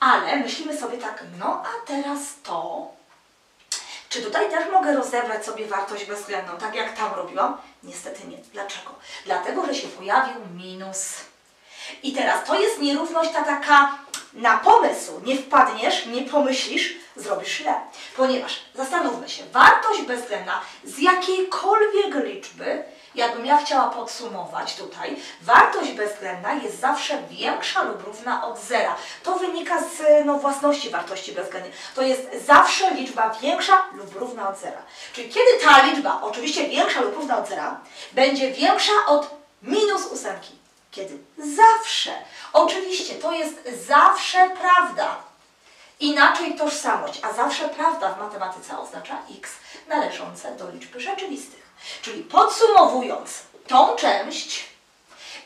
ale myślimy sobie tak, no a teraz to, czy tutaj też mogę rozebrać sobie wartość bezwzględną, tak jak tam robiłam? Niestety nie. Dlaczego? Dlatego, że się pojawił minus. I teraz to jest nierówność ta taka na pomysł. Nie wpadniesz, nie pomyślisz, zrobisz źle. Ponieważ, zastanówmy się, wartość bezwzględna z jakiejkolwiek liczby, jakbym ja chciała podsumować tutaj, wartość bezwzględna jest zawsze większa lub równa od zera. To wynika z własności wartości bezwzględnej. To jest zawsze liczba większa lub równa od zera. Czyli kiedy ta liczba, oczywiście większa lub równa od zera, będzie większa od minus 8. Kiedy? Zawsze. Oczywiście, to jest zawsze prawda. Inaczej tożsamość, a zawsze prawda w matematyce oznacza x należące do liczb rzeczywistych. Czyli podsumowując tą część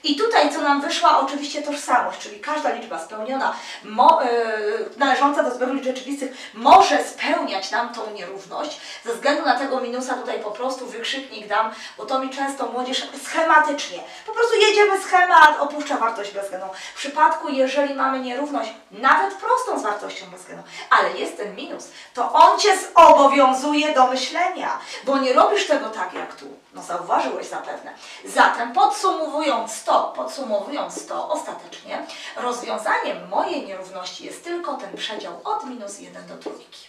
i tutaj co nam wyszła oczywiście tożsamość, czyli każda liczba spełniona, należąca do zbioru liczb rzeczywistych może spełniać nam tą nierówność. Ze względu na tego minusa tutaj po prostu wykrzyknik dam, bo to mi często młodzież schematycznie, po prostu jedziemy schemat, opuszcza wartość bezwzględną. W przypadku, jeżeli mamy nierówność, nawet prostą z wartością bezwzględną, ale jest ten minus, to on Cię zobowiązuje do myślenia, bo nie robisz tego tak jak tu. No zauważyłeś zapewne. Zatem podsumowując to, ostatecznie rozwiązaniem mojej nierówności jest tylko ten przedział od minus 1 do trójki.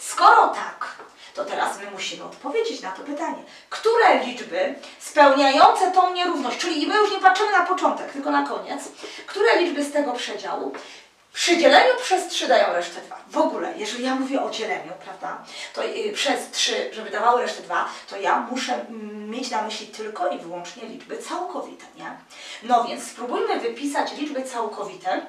Skoro tak, to teraz my musimy odpowiedzieć na to pytanie, które liczby z spełniające tą nierówność, czyli my już nie patrzymy na początek, tylko na koniec, które liczby z tego przedziału przy dzieleniu przez 3 dają resztę 2. W ogóle, jeżeli ja mówię o dzieleniu, prawda, to przez 3, żeby dawały resztę 2, to ja muszę mieć na myśli tylko i wyłącznie liczby całkowite, nie? No więc spróbujmy wypisać liczby całkowite,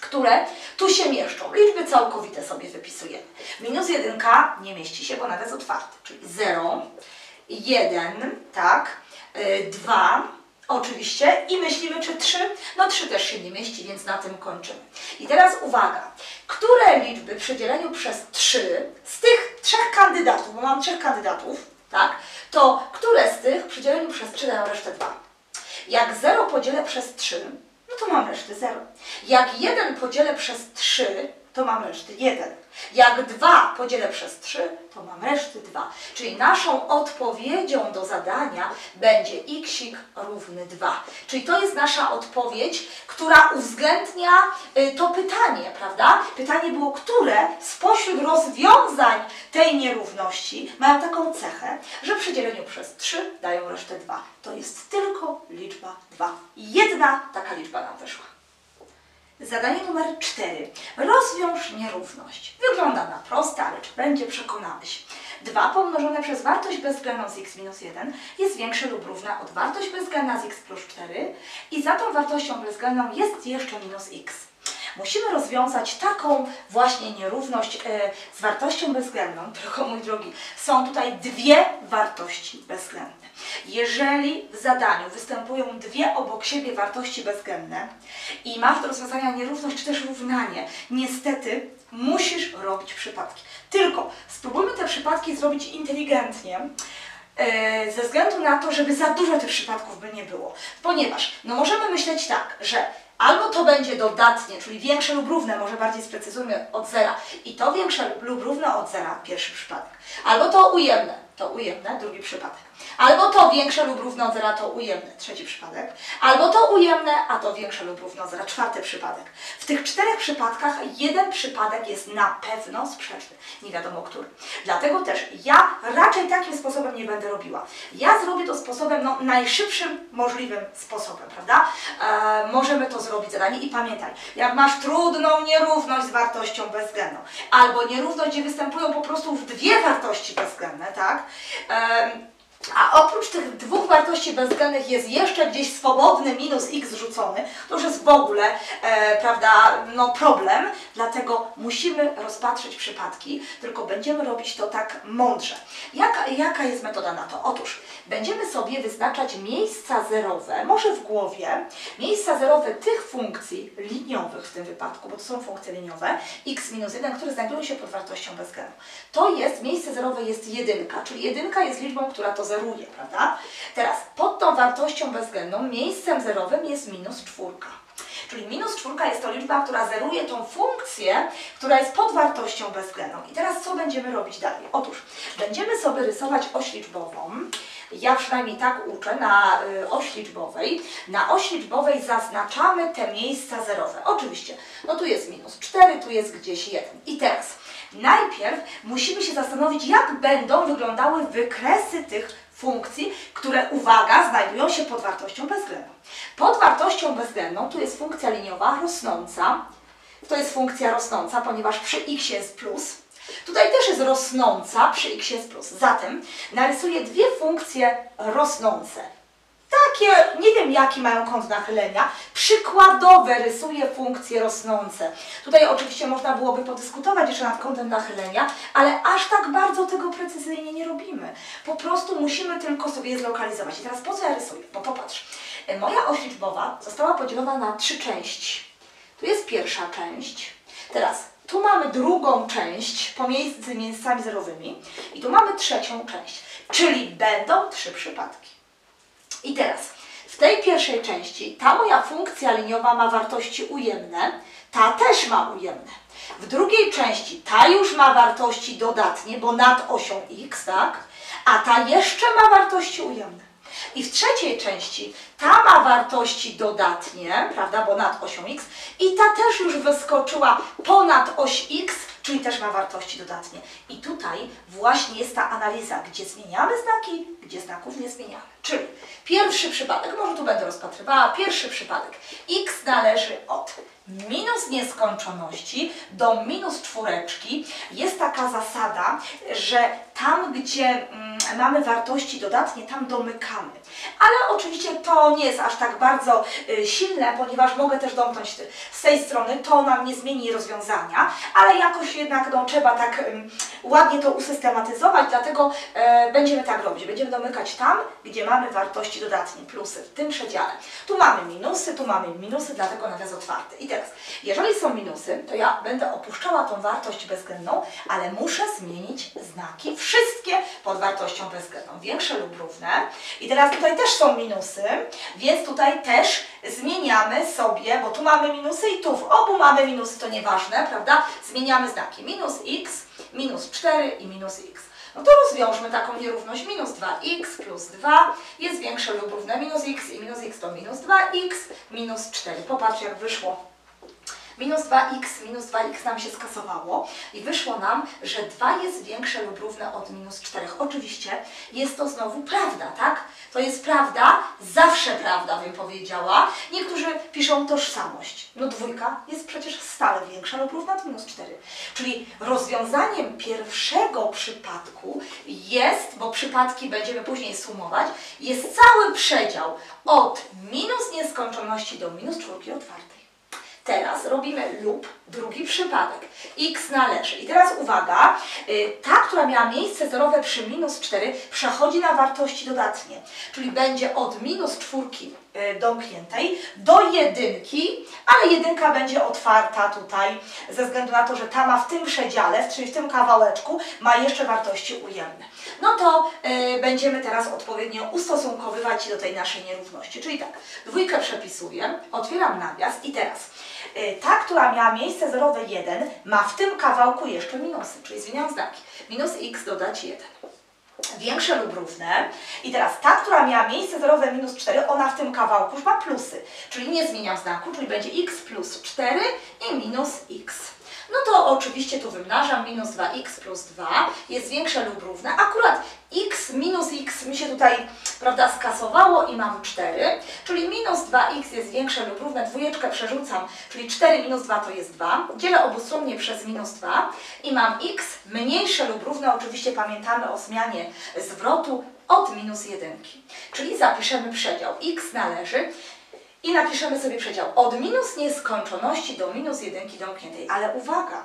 które tu się mieszczą. Liczby całkowite sobie wypisujemy. Minus 1 nie mieści się, bo nawet jest otwarty, czyli 0, 1, tak, 2, oczywiście, i myślimy, czy 3? No 3 też się nie mieści, więc na tym kończymy. I teraz uwaga, które liczby przy dzieleniu przez 3 z tych 3 kandydatów, bo mam 3 kandydatów, tak, to które z tych przy dzieleniu przez 3 dają resztę 2? Jak 0 podzielę przez 3, no to mam resztę 0. Jak 1 podzielę przez 3, to mam resztę 1. Jak 2 podzielę przez 3, to mam reszty 2. Czyli naszą odpowiedzią do zadania będzie xik równy 2. Czyli to jest nasza odpowiedź, która uwzględnia to pytanie, prawda? Pytanie było, które spośród rozwiązań tej nierówności mają taką cechę, że przy dzieleniu przez 3 dają resztę 2. To jest tylko liczba 2. Jedna taka liczba nam wyszła. Zadanie numer 4. Rozwiąż nierówność. Wygląda na proste, ale czy będzie, przekonamy się. 2 pomnożone przez wartość bezwzględną z x minus 1 jest większe lub równe od wartości bezwzględna z x plus 4 i za tą wartością bezwzględną jest jeszcze minus x. Musimy rozwiązać taką właśnie nierówność z wartością bezwzględną, tylko mój drogi, są tutaj dwie wartości bezwzględne. Jeżeli w zadaniu występują dwie obok siebie wartości bezwzględne i masz do rozwiązania nierówność czy też równanie, niestety musisz robić przypadki. Tylko spróbujmy te przypadki zrobić inteligentnie, ze względu na to, żeby za dużo tych przypadków by nie było. Ponieważ no możemy myśleć tak, że albo to będzie dodatnie, czyli większe lub równe, może bardziej sprecyzujmy, od zera. I to większe lub równe od zera, pierwszy przypadek. Albo to ujemne, drugi przypadek. Albo to większe lub równe od zera, to ujemne, trzeci przypadek. Albo to ujemne, a to większe lub równe od zera, czwarty przypadek. W tych 4 przypadkach jeden przypadek jest na pewno sprzeczny, nie wiadomo który. Dlatego też ja raczej takim sposobem nie będę robiła. Ja zrobię to sposobem, no, najszybszym możliwym sposobem, prawda? Możemy to zrobić zadanie i pamiętaj, jak masz trudną nierówność z wartością bezwzględną, albo nierówność, gdzie występują po prostu w dwie wartości bezwzględne, tak? A oprócz tych dwóch wartości bezwzględnych jest jeszcze gdzieś swobodny minus x rzucony, to już jest w ogóle prawda, no problem, dlatego musimy rozpatrzyć przypadki, tylko będziemy robić to tak mądrze. Jaka jest metoda na to? Otóż będziemy sobie wyznaczać miejsca zerowe, może w głowie, miejsca zerowe tych funkcji liniowych w tym wypadku, bo to są funkcje liniowe, x minus 1, które znajdują się pod wartością bezwzględną. To jest, miejsce zerowe jest 1, czyli 1 jest liczbą, która to zeruje, prawda? Teraz pod tą wartością bezwzględną miejscem zerowym jest minus 4. Czyli minus 4 jest to liczba, która zeruje tą funkcję, która jest pod wartością bezwzględną. I teraz co będziemy robić dalej? Otóż będziemy sobie rysować oś liczbową. Ja przynajmniej tak uczę na osi liczbowej. Na osi liczbowej zaznaczamy te miejsca zerowe. Oczywiście, no tu jest minus 4, tu jest gdzieś 1. I teraz najpierw musimy się zastanowić, jak będą wyglądały wykresy tych funkcji, które, uwaga, znajdują się pod wartością bezwzględną. Pod wartością bezwzględną tu jest funkcja liniowa rosnąca. To jest funkcja rosnąca, ponieważ przy x jest plus. Tutaj też jest rosnąca, przy x jest plus. Zatem narysuję dwie funkcje rosnące. Takie, nie wiem jaki mają kąt nachylenia, przykładowe rysuję funkcje rosnące. Tutaj oczywiście można byłoby podyskutować jeszcze nad kątem nachylenia, ale aż tak bardzo tego precyzyjnie nie robimy. Po prostu musimy tylko sobie je zlokalizować. I teraz po co ja rysuję? Bo popatrz, moja oś liczbowa została podzielona na 3 części. Tu jest pierwsza część. Teraz tu mamy drugą część pomiędzy miejscami zerowymi i tu mamy trzecią część, czyli będą 3 przypadki. I teraz w tej pierwszej części ta moja funkcja liniowa ma wartości ujemne, ta też ma ujemne. W drugiej części ta już ma wartości dodatnie, bo nad osią x, tak? A ta jeszcze ma wartości ujemne. I w trzeciej części ta ma wartości dodatnie, prawda, bo nad osią x, i ta też już wyskoczyła ponad oś x, czyli też ma wartości dodatnie. I tutaj właśnie jest ta analiza, gdzie zmieniamy znaki, gdzie znaków nie zmieniamy. Czyli Pierwszy przypadek, może tu będę rozpatrywała, pierwszy przypadek. X należy od minus nieskończoności do minus czwóreczki. Jest taka zasada, że tam, gdzie mamy wartości dodatnie, tam domykamy. Ale oczywiście to nie jest aż tak bardzo silne, ponieważ mogę też domknąć z tej strony, to nam nie zmieni rozwiązania, ale jakoś jednak trzeba tak ładnie to usystematyzować, dlatego będziemy tak robić. Będziemy domykać tam, gdzie mamy wartości dodatnie, plusy w tym przedziale. Tu mamy minusy, dlatego nawias otwarty. I teraz, jeżeli są minusy, to ja będę opuszczała tą wartość bezwzględną, ale muszę zmienić znaki wszystkie pod wartością bezwzględną, większe lub równe. I teraz tutaj też są minusy, więc tutaj też zmieniamy sobie, bo tu mamy minusy i tu w obu mamy minusy, to nieważne, prawda? Zmieniamy znaki minus x, minus 4 i minus x. No to rozwiążmy taką nierówność minus 2x plus 2 jest większe lub równe minus x i minus x to minus 2x minus 4. Popatrz jak wyszło. Minus 2x nam się skasowało i wyszło nam, że 2 jest większe lub równe od minus 4. Oczywiście jest to znowu prawda, tak? To jest prawda, zawsze prawda, bym powiedziała. Niektórzy piszą tożsamość. No dwójka jest przecież stale większa lub równa od minus 4. Czyli rozwiązaniem pierwszego przypadku jest, bo przypadki będziemy później sumować, jest cały przedział od minus nieskończoności do minus czwórki otwartej. Teraz robimy lub drugi przypadek. X należy. I teraz uwaga, ta, która miała miejsce zerowe przy minus 4, przechodzi na wartości dodatnie. Czyli będzie od minus 4 domkniętej do 1, ale 1 będzie otwarta tutaj ze względu na to, że ta ma w tym przedziale, czyli w tym kawałeczku, ma jeszcze wartości ujemne. No to będziemy teraz odpowiednio ustosunkowywać do tej naszej nierówności. Czyli tak, dwójkę przepisuję, otwieram nawias i teraz ta, która miała miejsce zerowe 1, ma w tym kawałku jeszcze minusy, czyli zmieniam znaki. Minus x dodać 1. Większe lub równe. I teraz ta, która miała miejsce zerowe minus 4, ona w tym kawałku już ma plusy, czyli nie zmieniam znaku, czyli będzie x plus 4 i minus x. No to oczywiście tu wymnażam, minus 2x plus 2 jest większe lub równe. Akurat x minus x mi się tutaj, prawda, skasowało i mam 4, czyli minus 2x jest większe lub równe, dwójeczkę przerzucam, czyli 4 minus 2 to jest 2, dzielę obustronnie przez minus 2 i mam x mniejsze lub równe, oczywiście pamiętamy o zmianie zwrotu od minus 1, czyli zapiszemy przedział, x należy. I napiszemy sobie przedział od minus nieskończoności do minus 1 domkniętej. Ale uwaga,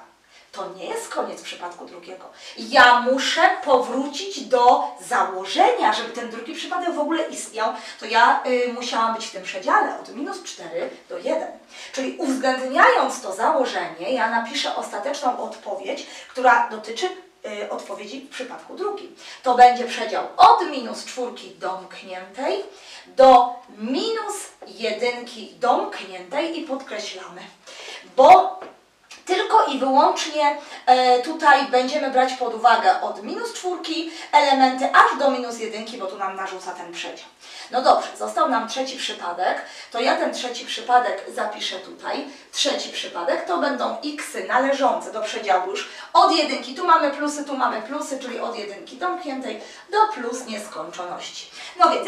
to nie jest koniec przypadku drugiego. Ja muszę powrócić do założenia, żeby ten drugi przypadek w ogóle istniał, to ja musiałam być w tym przedziale od minus 4 do 1. Czyli uwzględniając to założenie, ja napiszę ostateczną odpowiedź, która dotyczy odpowiedzi w przypadku drugim. To będzie przedział od minus 4 domkniętej do minus 1 domkniętej i podkreślamy, bo tylko i wyłącznie tutaj będziemy brać pod uwagę od minus 4 elementy aż do minus 1, bo tu nam narzuca ten przedział. No dobrze, został nam trzeci przypadek, to ja ten trzeci przypadek zapiszę tutaj. Trzeci przypadek to będą x-y należące do przedziału już od 1, tu mamy plusy, czyli od 1 domkniętej do plus nieskończoności. No więc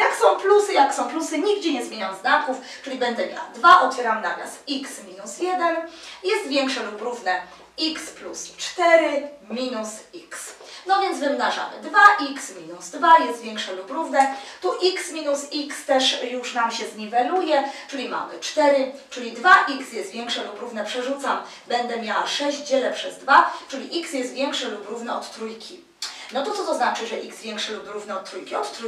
jak są plusy, nigdzie nie zmieniam znaków, czyli będę miała 2, otwieram nawias, x minus 1 jest większe lub równe x plus 4 minus x. No więc wymnażamy 2x minus 2 jest większe lub równe. Tu x minus x też już nam się zniweluje, czyli mamy 4, czyli 2x jest większe lub równe. Przerzucam, będę miała 6, dzielę przez 2, czyli x jest większe lub równe od 3. No to co to znaczy, że x większe lub równe od 3? Od 3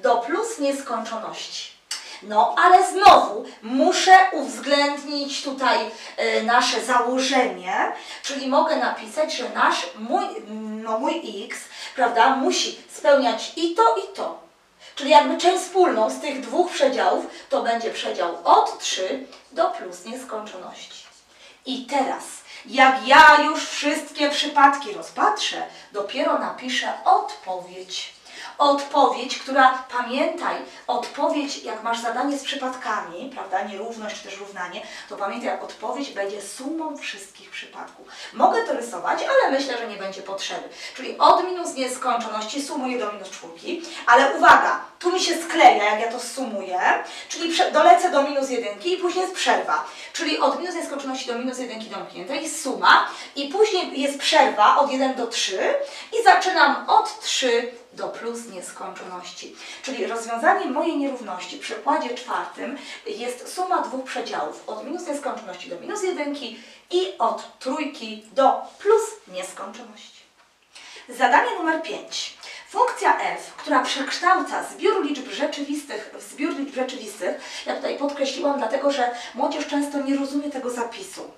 do plus nieskończoności. No, ale znowu muszę uwzględnić tutaj nasze założenie, czyli mogę napisać, że mój x, prawda, musi spełniać i to, i to. Czyli jakby część wspólną z tych dwóch przedziałów to będzie przedział od 3 do plus nieskończoności. I teraz, jak ja już wszystkie przypadki rozpatrzę, dopiero napiszę odpowiedź. Odpowiedź, która, pamiętaj, odpowiedź, jak masz zadanie z przypadkami, prawda, nierówność czy też równanie, to pamiętaj, odpowiedź będzie sumą wszystkich przypadków. Mogę to rysować, ale myślę, że nie będzie potrzeby. Czyli od minus nieskończoności sumuję do minus czwórki, ale uwaga, tu mi się skleja, jak ja to sumuję, czyli dolecę do minus jedynki i później jest przerwa. Czyli od minus nieskończoności do minus jedynki domkniętej jest suma i później jest przerwa od 1 do 3 i zaczynam od 3 do plus nieskończoności. Czyli rozwiązanie mojej nierówności w przykładzie czwartym jest suma dwóch przedziałów od minus nieskończoności do minus jedynki i od trójki do plus nieskończoności. Zadanie numer 5. Funkcja f, która przekształca zbiór liczb rzeczywistych w zbiór liczb rzeczywistych, ja tutaj podkreśliłam, dlatego że młodzież często nie rozumie tego zapisu.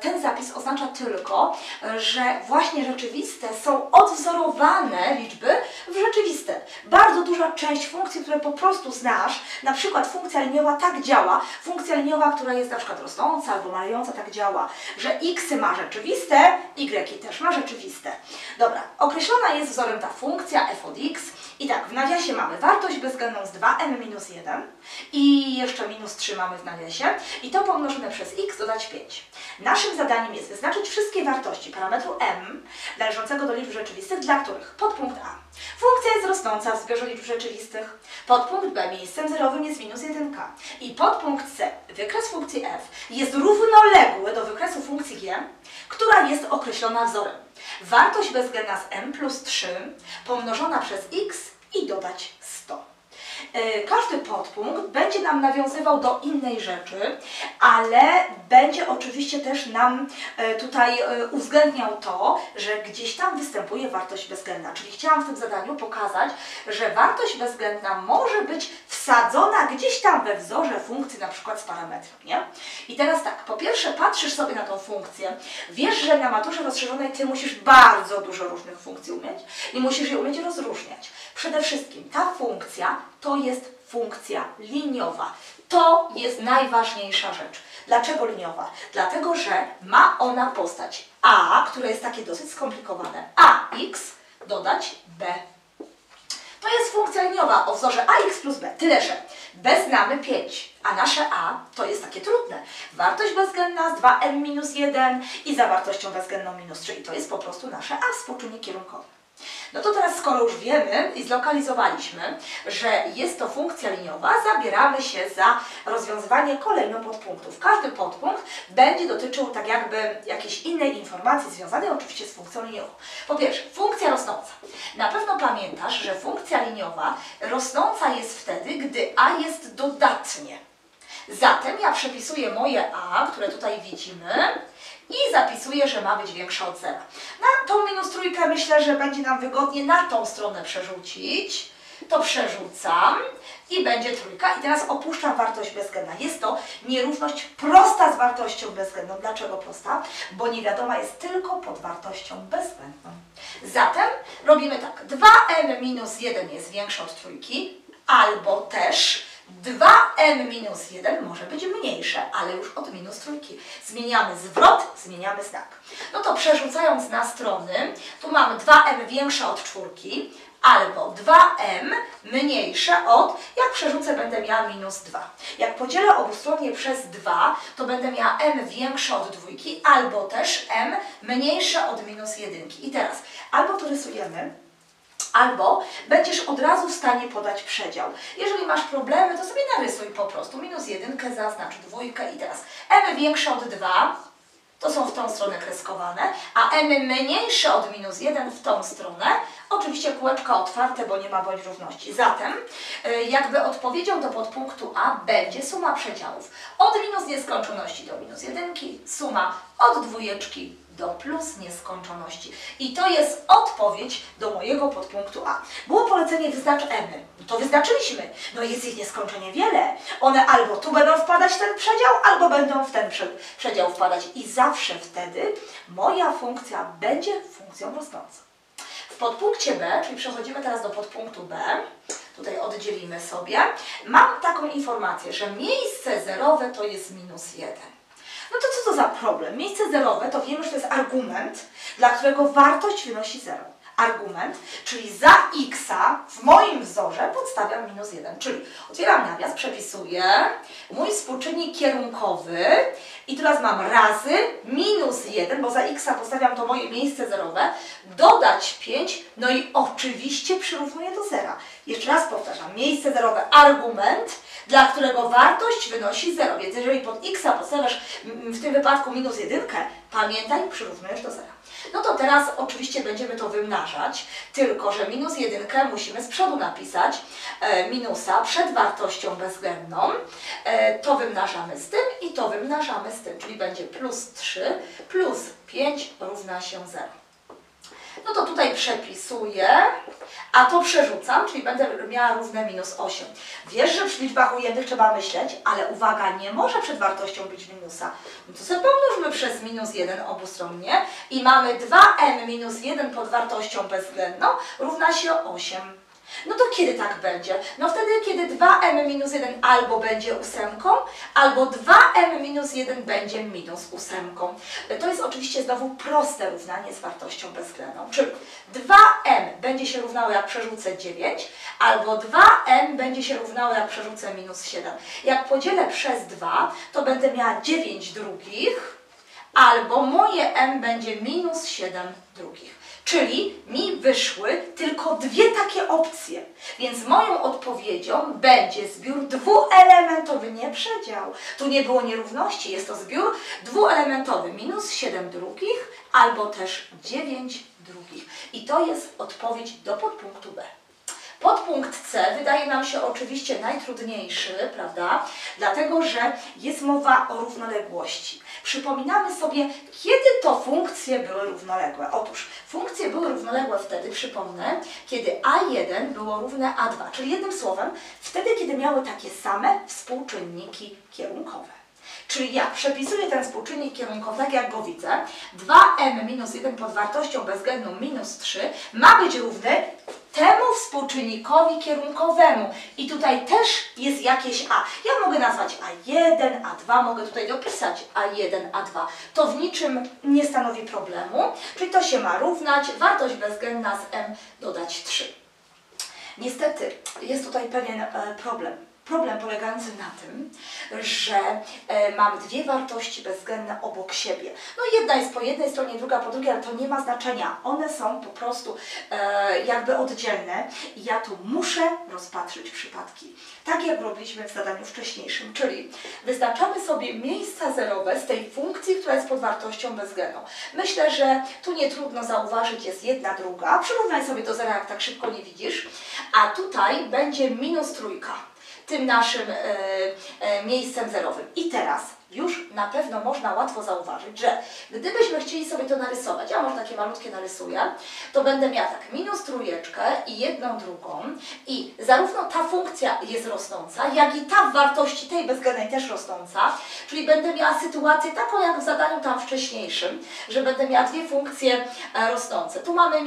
Ten zapis oznacza tylko, że właśnie rzeczywiste są odwzorowane liczby w rzeczywiste. Bardzo duża część funkcji, które po prostu znasz, na przykład funkcja liniowa tak działa, funkcja liniowa, która jest na przykład rosnąca albo malejąca, tak działa, że x ma rzeczywiste, y też ma rzeczywiste. Dobra, określona jest wzorem ta funkcja f od x i tak, w nawiasie mamy wartość bezwzględną z 2m minus 1 i jeszcze minus 3 mamy w nawiasie i to pomnożone przez x dodać 5. Naszym zadaniem jest wyznaczyć wszystkie wartości parametru m należącego do liczb rzeczywistych, dla których podpunkt a. Funkcja jest rosnąca w zbiorze liczb rzeczywistych, podpunkt b miejscem zerowym jest minus 1 i podpunkt c, wykres funkcji f, jest równoległy do wykresu funkcji g, która jest określona wzorem. Wartość bezwzględna z m plus 3 pomnożona przez x i dodać 100. Każdy podpunkt będzie nam nawiązywał do innej rzeczy, ale będzie oczywiście też nam tutaj uwzględniał to, że gdzieś tam występuje wartość bezwzględna. Czyli chciałam w tym zadaniu pokazać, że wartość bezwzględna może być wsadzona gdzieś tam we wzorze funkcji, na przykład z parametrem, nie? I teraz tak, po pierwsze patrzysz sobie na tą funkcję, wiesz, że na maturze rozszerzonej Ty musisz bardzo dużo różnych funkcji umieć i musisz je umieć rozróżniać. Przede wszystkim ta funkcja to jest funkcja liniowa. To jest najważniejsza rzecz. Dlaczego liniowa? Dlatego, że ma ona postać a, które jest takie dosyć skomplikowane, ax dodać b. To jest funkcja liniowa o wzorze ax plus b, tyle że b znamy 5, a nasze a to jest takie trudne. Wartość bezwzględna z 2m minus 1 i za wartością bezwzględną minus 3 i to jest po prostu nasze a, współczynnik kierunkowy. No to teraz, skoro już wiemy i zlokalizowaliśmy, że jest to funkcja liniowa, zabieramy się za rozwiązywanie kolejno podpunktów. Każdy podpunkt będzie dotyczył tak jakby jakiejś innej informacji związanej oczywiście z funkcją liniową. Po pierwsze, funkcja rosnąca. Na pewno pamiętasz, że funkcja liniowa rosnąca jest wtedy, gdy a jest dodatnie. Zatem ja przepisuję moje a, które tutaj widzimy, i zapisuję, że ma być większa od zera. Na tą minus trójkę myślę, że będzie nam wygodnie na tą stronę przerzucić. To przerzucam i będzie trójka. I teraz opuszczam wartość bezwzględna. Jest to nierówność prosta z wartością bezwzględną. Dlaczego prosta? Bo niewiadoma jest tylko pod wartością bezwzględną. Zatem robimy tak. 2m minus 1 jest większa od trójki, albo też 2m minus 1 może być mniejsze, ale już od minus trójki. Zmieniamy zwrot, zmieniamy znak. No to przerzucając na strony, tu mamy 2m większe od czwórki, albo 2m mniejsze od, jak przerzucę, będę miała minus 2. Jak podzielę obustronnie przez 2, to będę miała m większe od dwójki, albo też m mniejsze od minus 1. I teraz albo to rysujemy, albo będziesz od razu w stanie podać przedział. Jeżeli masz problemy, to sobie narysuj po prostu. Minus jedynkę zaznacz, dwójkę i teraz m większe od 2, to są w tą stronę kreskowane, a m mniejsze od minus 1 w tą stronę. Oczywiście kółeczka otwarte, bo nie ma bądź równości. Zatem jakby odpowiedzią do podpunktu a będzie suma przedziałów. Od minus nieskończoności do minus jedynki, suma od dwójeczki do plus nieskończoności. I to jest odpowiedź do mojego podpunktu a. Było polecenie wyznacz m. To wyznaczyliśmy. No jest ich nieskończenie wiele. One albo tu będą wpadać w ten przedział, albo będą w ten przedział wpadać. I zawsze wtedy moja funkcja będzie funkcją rosnącą. W podpunkcie b, czyli przechodzimy teraz do podpunktu b, tutaj oddzielimy sobie, mam taką informację, że miejsce zerowe to jest minus 1. No to co to za problem? Miejsce zerowe to wiemy, że to jest argument, dla którego wartość wynosi 0. argument, czyli za x-a w moim wzorze podstawiam minus 1, czyli otwieram nawias, przepisuję mój współczynnik kierunkowy i teraz mam razy minus 1, bo za x-a postawiam to moje miejsce zerowe, dodać 5, no i oczywiście przyrównuję do zera. Jeszcze raz powtarzam, miejsce zerowe, argument, dla którego wartość wynosi 0, więc jeżeli pod x-a postawiasz w tym wypadku minus 1, pamiętaj, przyrównujesz do zera. No to teraz oczywiście będziemy to wymnażać, tylko że minus 1 musimy z przodu napisać minusa przed wartością bezwzględną. To wymnażamy z tym i to wymnażamy z tym, czyli będzie plus 3 plus 5 równa się 0. No to tutaj przepisuję, a to przerzucam, czyli będę miała równe minus 8. Wiesz, że przy liczbach ujemnych trzeba myśleć, ale uwaga, nie może przed wartością być minusa. No to sobie pomnóżmy przez minus 1 obustronnie i mamy 2n minus 1 pod wartością bezwzględną równa się 8. No to kiedy tak będzie? No wtedy, kiedy 2m minus 1 albo będzie ósemką, albo 2m minus 1 będzie minus ósemką. To jest oczywiście znowu proste równanie z wartością bezwzględną, czyli 2m będzie się równało, jak przerzucę 9, albo 2m będzie się równało, jak przerzucę minus 7. Jak podzielę przez 2, to będę miała 9 drugich, albo moje m będzie minus 7 drugich. Czyli mi wyszły tylko dwie takie opcje, więc moją odpowiedzią będzie zbiór dwuelementowy, nie przedział. Tu nie było nierówności, jest to zbiór dwuelementowy, minus 7 drugich albo też 9 drugich. I to jest odpowiedź do podpunktu B. Podpunkt C wydaje nam się oczywiście najtrudniejszy, prawda? Dlatego, że jest mowa o równoległości. Przypominamy sobie, kiedy to funkcje były równoległe. Otóż funkcje były równoległe wtedy, przypomnę, kiedy A1 było równe A2, czyli jednym słowem, wtedy, kiedy miały takie same współczynniki kierunkowe. Czyli ja przepisuję ten współczynnik kierunkowy, tak jak go widzę, 2m minus 1 pod wartością bezwzględną minus 3 ma być równy temu współczynnikowi kierunkowemu. I tutaj też jest jakieś a. Ja mogę nazwać a1, a2, mogę tutaj dopisać a1, a2. To w niczym nie stanowi problemu, czyli to się ma równać, wartość bezwzględna z m dodać 3. Niestety jest tutaj pewien problem. Problem polegający na tym, że mam dwie wartości bezwzględne obok siebie. No jedna jest po jednej stronie, druga po drugiej, ale to nie ma znaczenia. One są po prostu jakby oddzielne i ja tu muszę rozpatrzyć przypadki. Tak jak robiliśmy w zadaniu wcześniejszym, czyli wyznaczamy sobie miejsca zerowe z tej funkcji, która jest pod wartością bezwzględną. Myślę, że tu nie trudno zauważyć, jest jedna, druga. Przyrównaj sobie do zera, jak tak szybko nie widzisz. A tutaj będzie minus trójka tym naszym miejscem zerowym. I teraz już na pewno można łatwo zauważyć, że gdybyśmy chcieli sobie to narysować, ja może takie malutkie narysuję, to będę miała tak minus trójeczkę i jedną drugą i zarówno ta funkcja jest rosnąca, jak i ta w wartości tej bezwzględnej też rosnąca, czyli będę miała sytuację taką jak w zadaniu tam wcześniejszym, że będę miała dwie funkcje rosnące. Tu mamy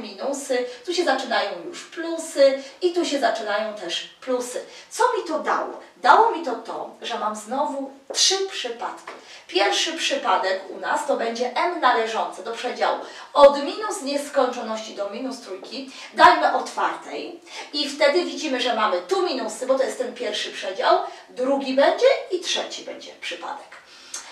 minusy, tu się zaczynają już plusy i tu się zaczynają też plusy. Co mi to dało? Dało mi to, że mam znowu trzy przypadki. Pierwszy przypadek u nas to będzie m należące do przedziału od minus nieskończoności do minus trójki, dajmy otwartej i wtedy widzimy, że mamy tu minusy, bo to jest ten pierwszy przedział, drugi będzie i trzeci będzie przypadek.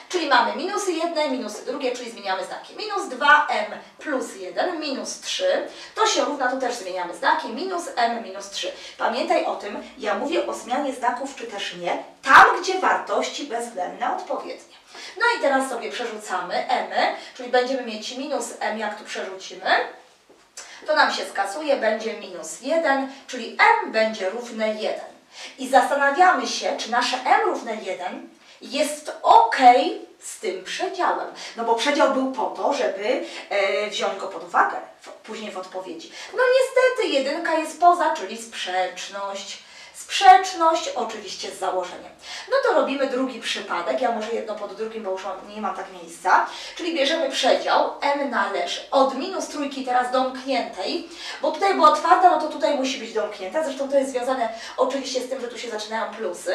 Czyli mamy minusy jedne, minusy drugie, czyli zmieniamy znaki. Minus 2m plus 1, minus 3, to się równa, tu też zmieniamy znaki, minus m minus 3. Pamiętaj o tym, ja mówię o zmianie znaków, czy też nie, tam gdzie wartości bezwzględne odpowiednie. No i teraz sobie przerzucamy m, czyli będziemy mieć minus m, jak tu przerzucimy, to nam się skasuje, będzie minus 1, czyli m będzie równe 1. I zastanawiamy się, czy nasze m równe 1 jest ok z tym przedziałem, no bo przedział był po to, żeby wziąć go pod uwagę później w odpowiedzi. No niestety jedynka jest poza, czyli sprzeczność. Sprzeczność oczywiście z założeniem. No to robimy drugi przypadek, ja może jedno pod drugim, bo już nie mam tak miejsca, czyli bierzemy przedział, m należy od minus trójki teraz domkniętej, bo tutaj była otwarta, no to tutaj musi być domknięta, zresztą to jest związane oczywiście z tym, że tu się zaczynają plusy,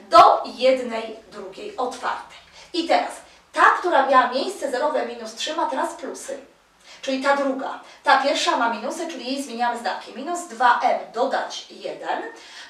do jednej drugiej otwartej. I teraz ta, która miała miejsce zerowe minus 3, ma teraz plusy. czyli ta druga. Ta pierwsza ma minusy, czyli jej zmieniamy znaki. Minus 2m dodać 1,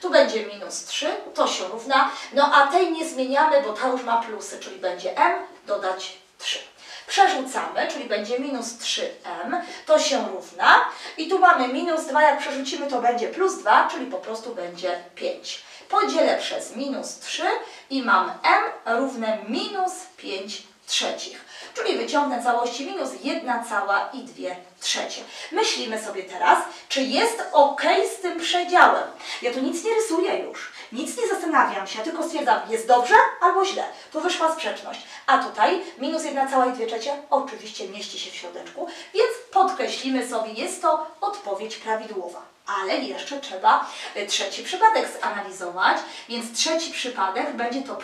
tu będzie minus 3, to się równa, no a tej nie zmieniamy, bo ta już ma plusy, czyli będzie m dodać 3. Przerzucamy, czyli będzie minus 3m, to się równa i tu mamy minus 2, jak przerzucimy to będzie plus 2, czyli po prostu będzie 5. Podzielę przez minus 3 i mam m równe minus 5 trzecich, czyli wyciągnę całości minus 1,2 trzecie. Myślimy sobie teraz, czy jest ok z tym przedziałem. Ja tu nic nie rysuję już, nic nie zastanawiam się, tylko stwierdzam, jest dobrze albo źle. Tu wyszła sprzeczność, a tutaj minus 1,2 trzecie oczywiście mieści się w środeczku, więc podkreślimy sobie, jest to odpowiedź prawidłowa. Ale jeszcze trzeba trzeci przypadek zanalizować, więc trzeci przypadek będzie to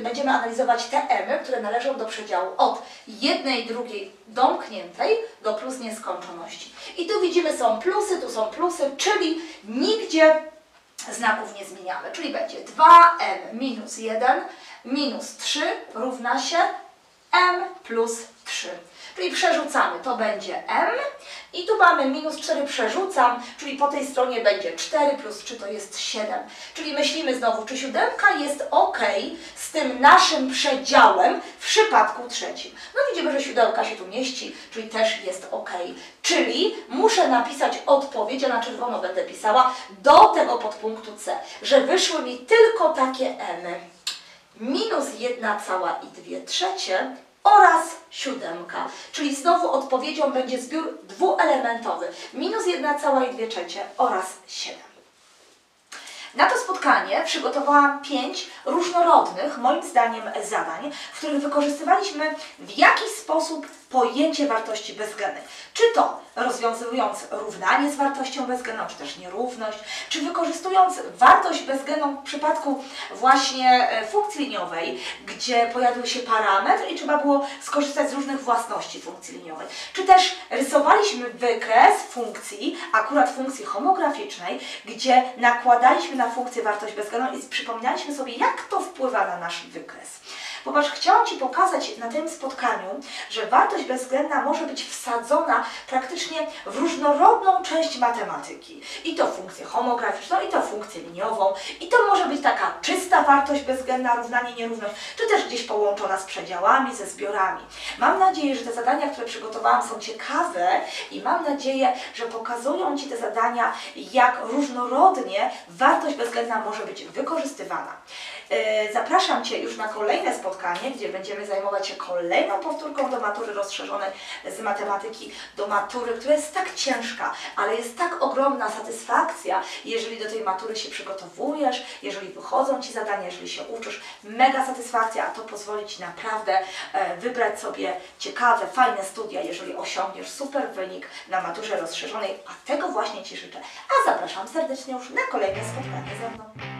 będziemy analizować te m, które należą do przedziału od jednej, drugiej domkniętej do plus nieskończoności. I tu widzimy, są plusy, tu są plusy, czyli nigdzie znaków nie zmieniamy. Czyli będzie 2m minus 1 minus 3 równa się m plus 3. Czyli przerzucamy, to będzie m i tu mamy minus 4, przerzucam, czyli po tej stronie będzie 4 plus 3 to jest 7. Czyli myślimy znowu, czy siódemka jest ok z tym naszym przedziałem w przypadku trzecim. No widzimy, że siódemka się tu mieści, czyli też jest ok. Czyli muszę napisać odpowiedź, a na czerwono będę pisała do tego podpunktu C, że wyszły mi tylko takie m. Minus 1,2 trzecie oraz 7. Czyli znowu odpowiedzią będzie zbiór dwuelementowy. Minus 1,2 trzecie oraz 7. Na to spotkanie przygotowałam 5 różnorodnych, moim zdaniem, zadań, w których wykorzystywaliśmy w jakiś sposób pojęcie wartości bezwzględnej. Czy to rozwiązując równanie z wartością bezwzględną, czy też nierówność, czy wykorzystując wartość bezwzględną w przypadku właśnie funkcji liniowej, gdzie pojawił się parametr i trzeba było skorzystać z różnych własności funkcji liniowej. Czy też rysowaliśmy wykres funkcji, akurat funkcji homograficznej, gdzie nakładaliśmy na funkcję wartość bezwzględną i przypominaliśmy sobie, jak to wpływa na nasz wykres. Popatrz, chciałam Ci pokazać na tym spotkaniu, że wartość bezwzględna może być wsadzona praktycznie w różnorodną część matematyki. I to funkcję homograficzną, i to funkcję liniową. I to może być taka czysta wartość bezwzględna, równanie, nierówność, czy też gdzieś połączona z przedziałami, ze zbiorami. Mam nadzieję, że te zadania, które przygotowałam, są ciekawe i mam nadzieję, że pokazują Ci te zadania, jak różnorodnie wartość bezwzględna może być wykorzystywana. Zapraszam Cię już na kolejne spotkanie, gdzie będziemy zajmować się kolejną powtórką do matury rozszerzonej z matematyki, do matury, która jest tak ciężka, ale jest tak ogromna satysfakcja, jeżeli do tej matury się przygotowujesz, jeżeli wychodzą Ci zadania, jeżeli się uczysz, mega satysfakcja, a to pozwoli Ci naprawdę wybrać sobie ciekawe, fajne studia, jeżeli osiągniesz super wynik na maturze rozszerzonej, a tego właśnie Ci życzę. A zapraszam serdecznie już na kolejne spotkanie ze mną.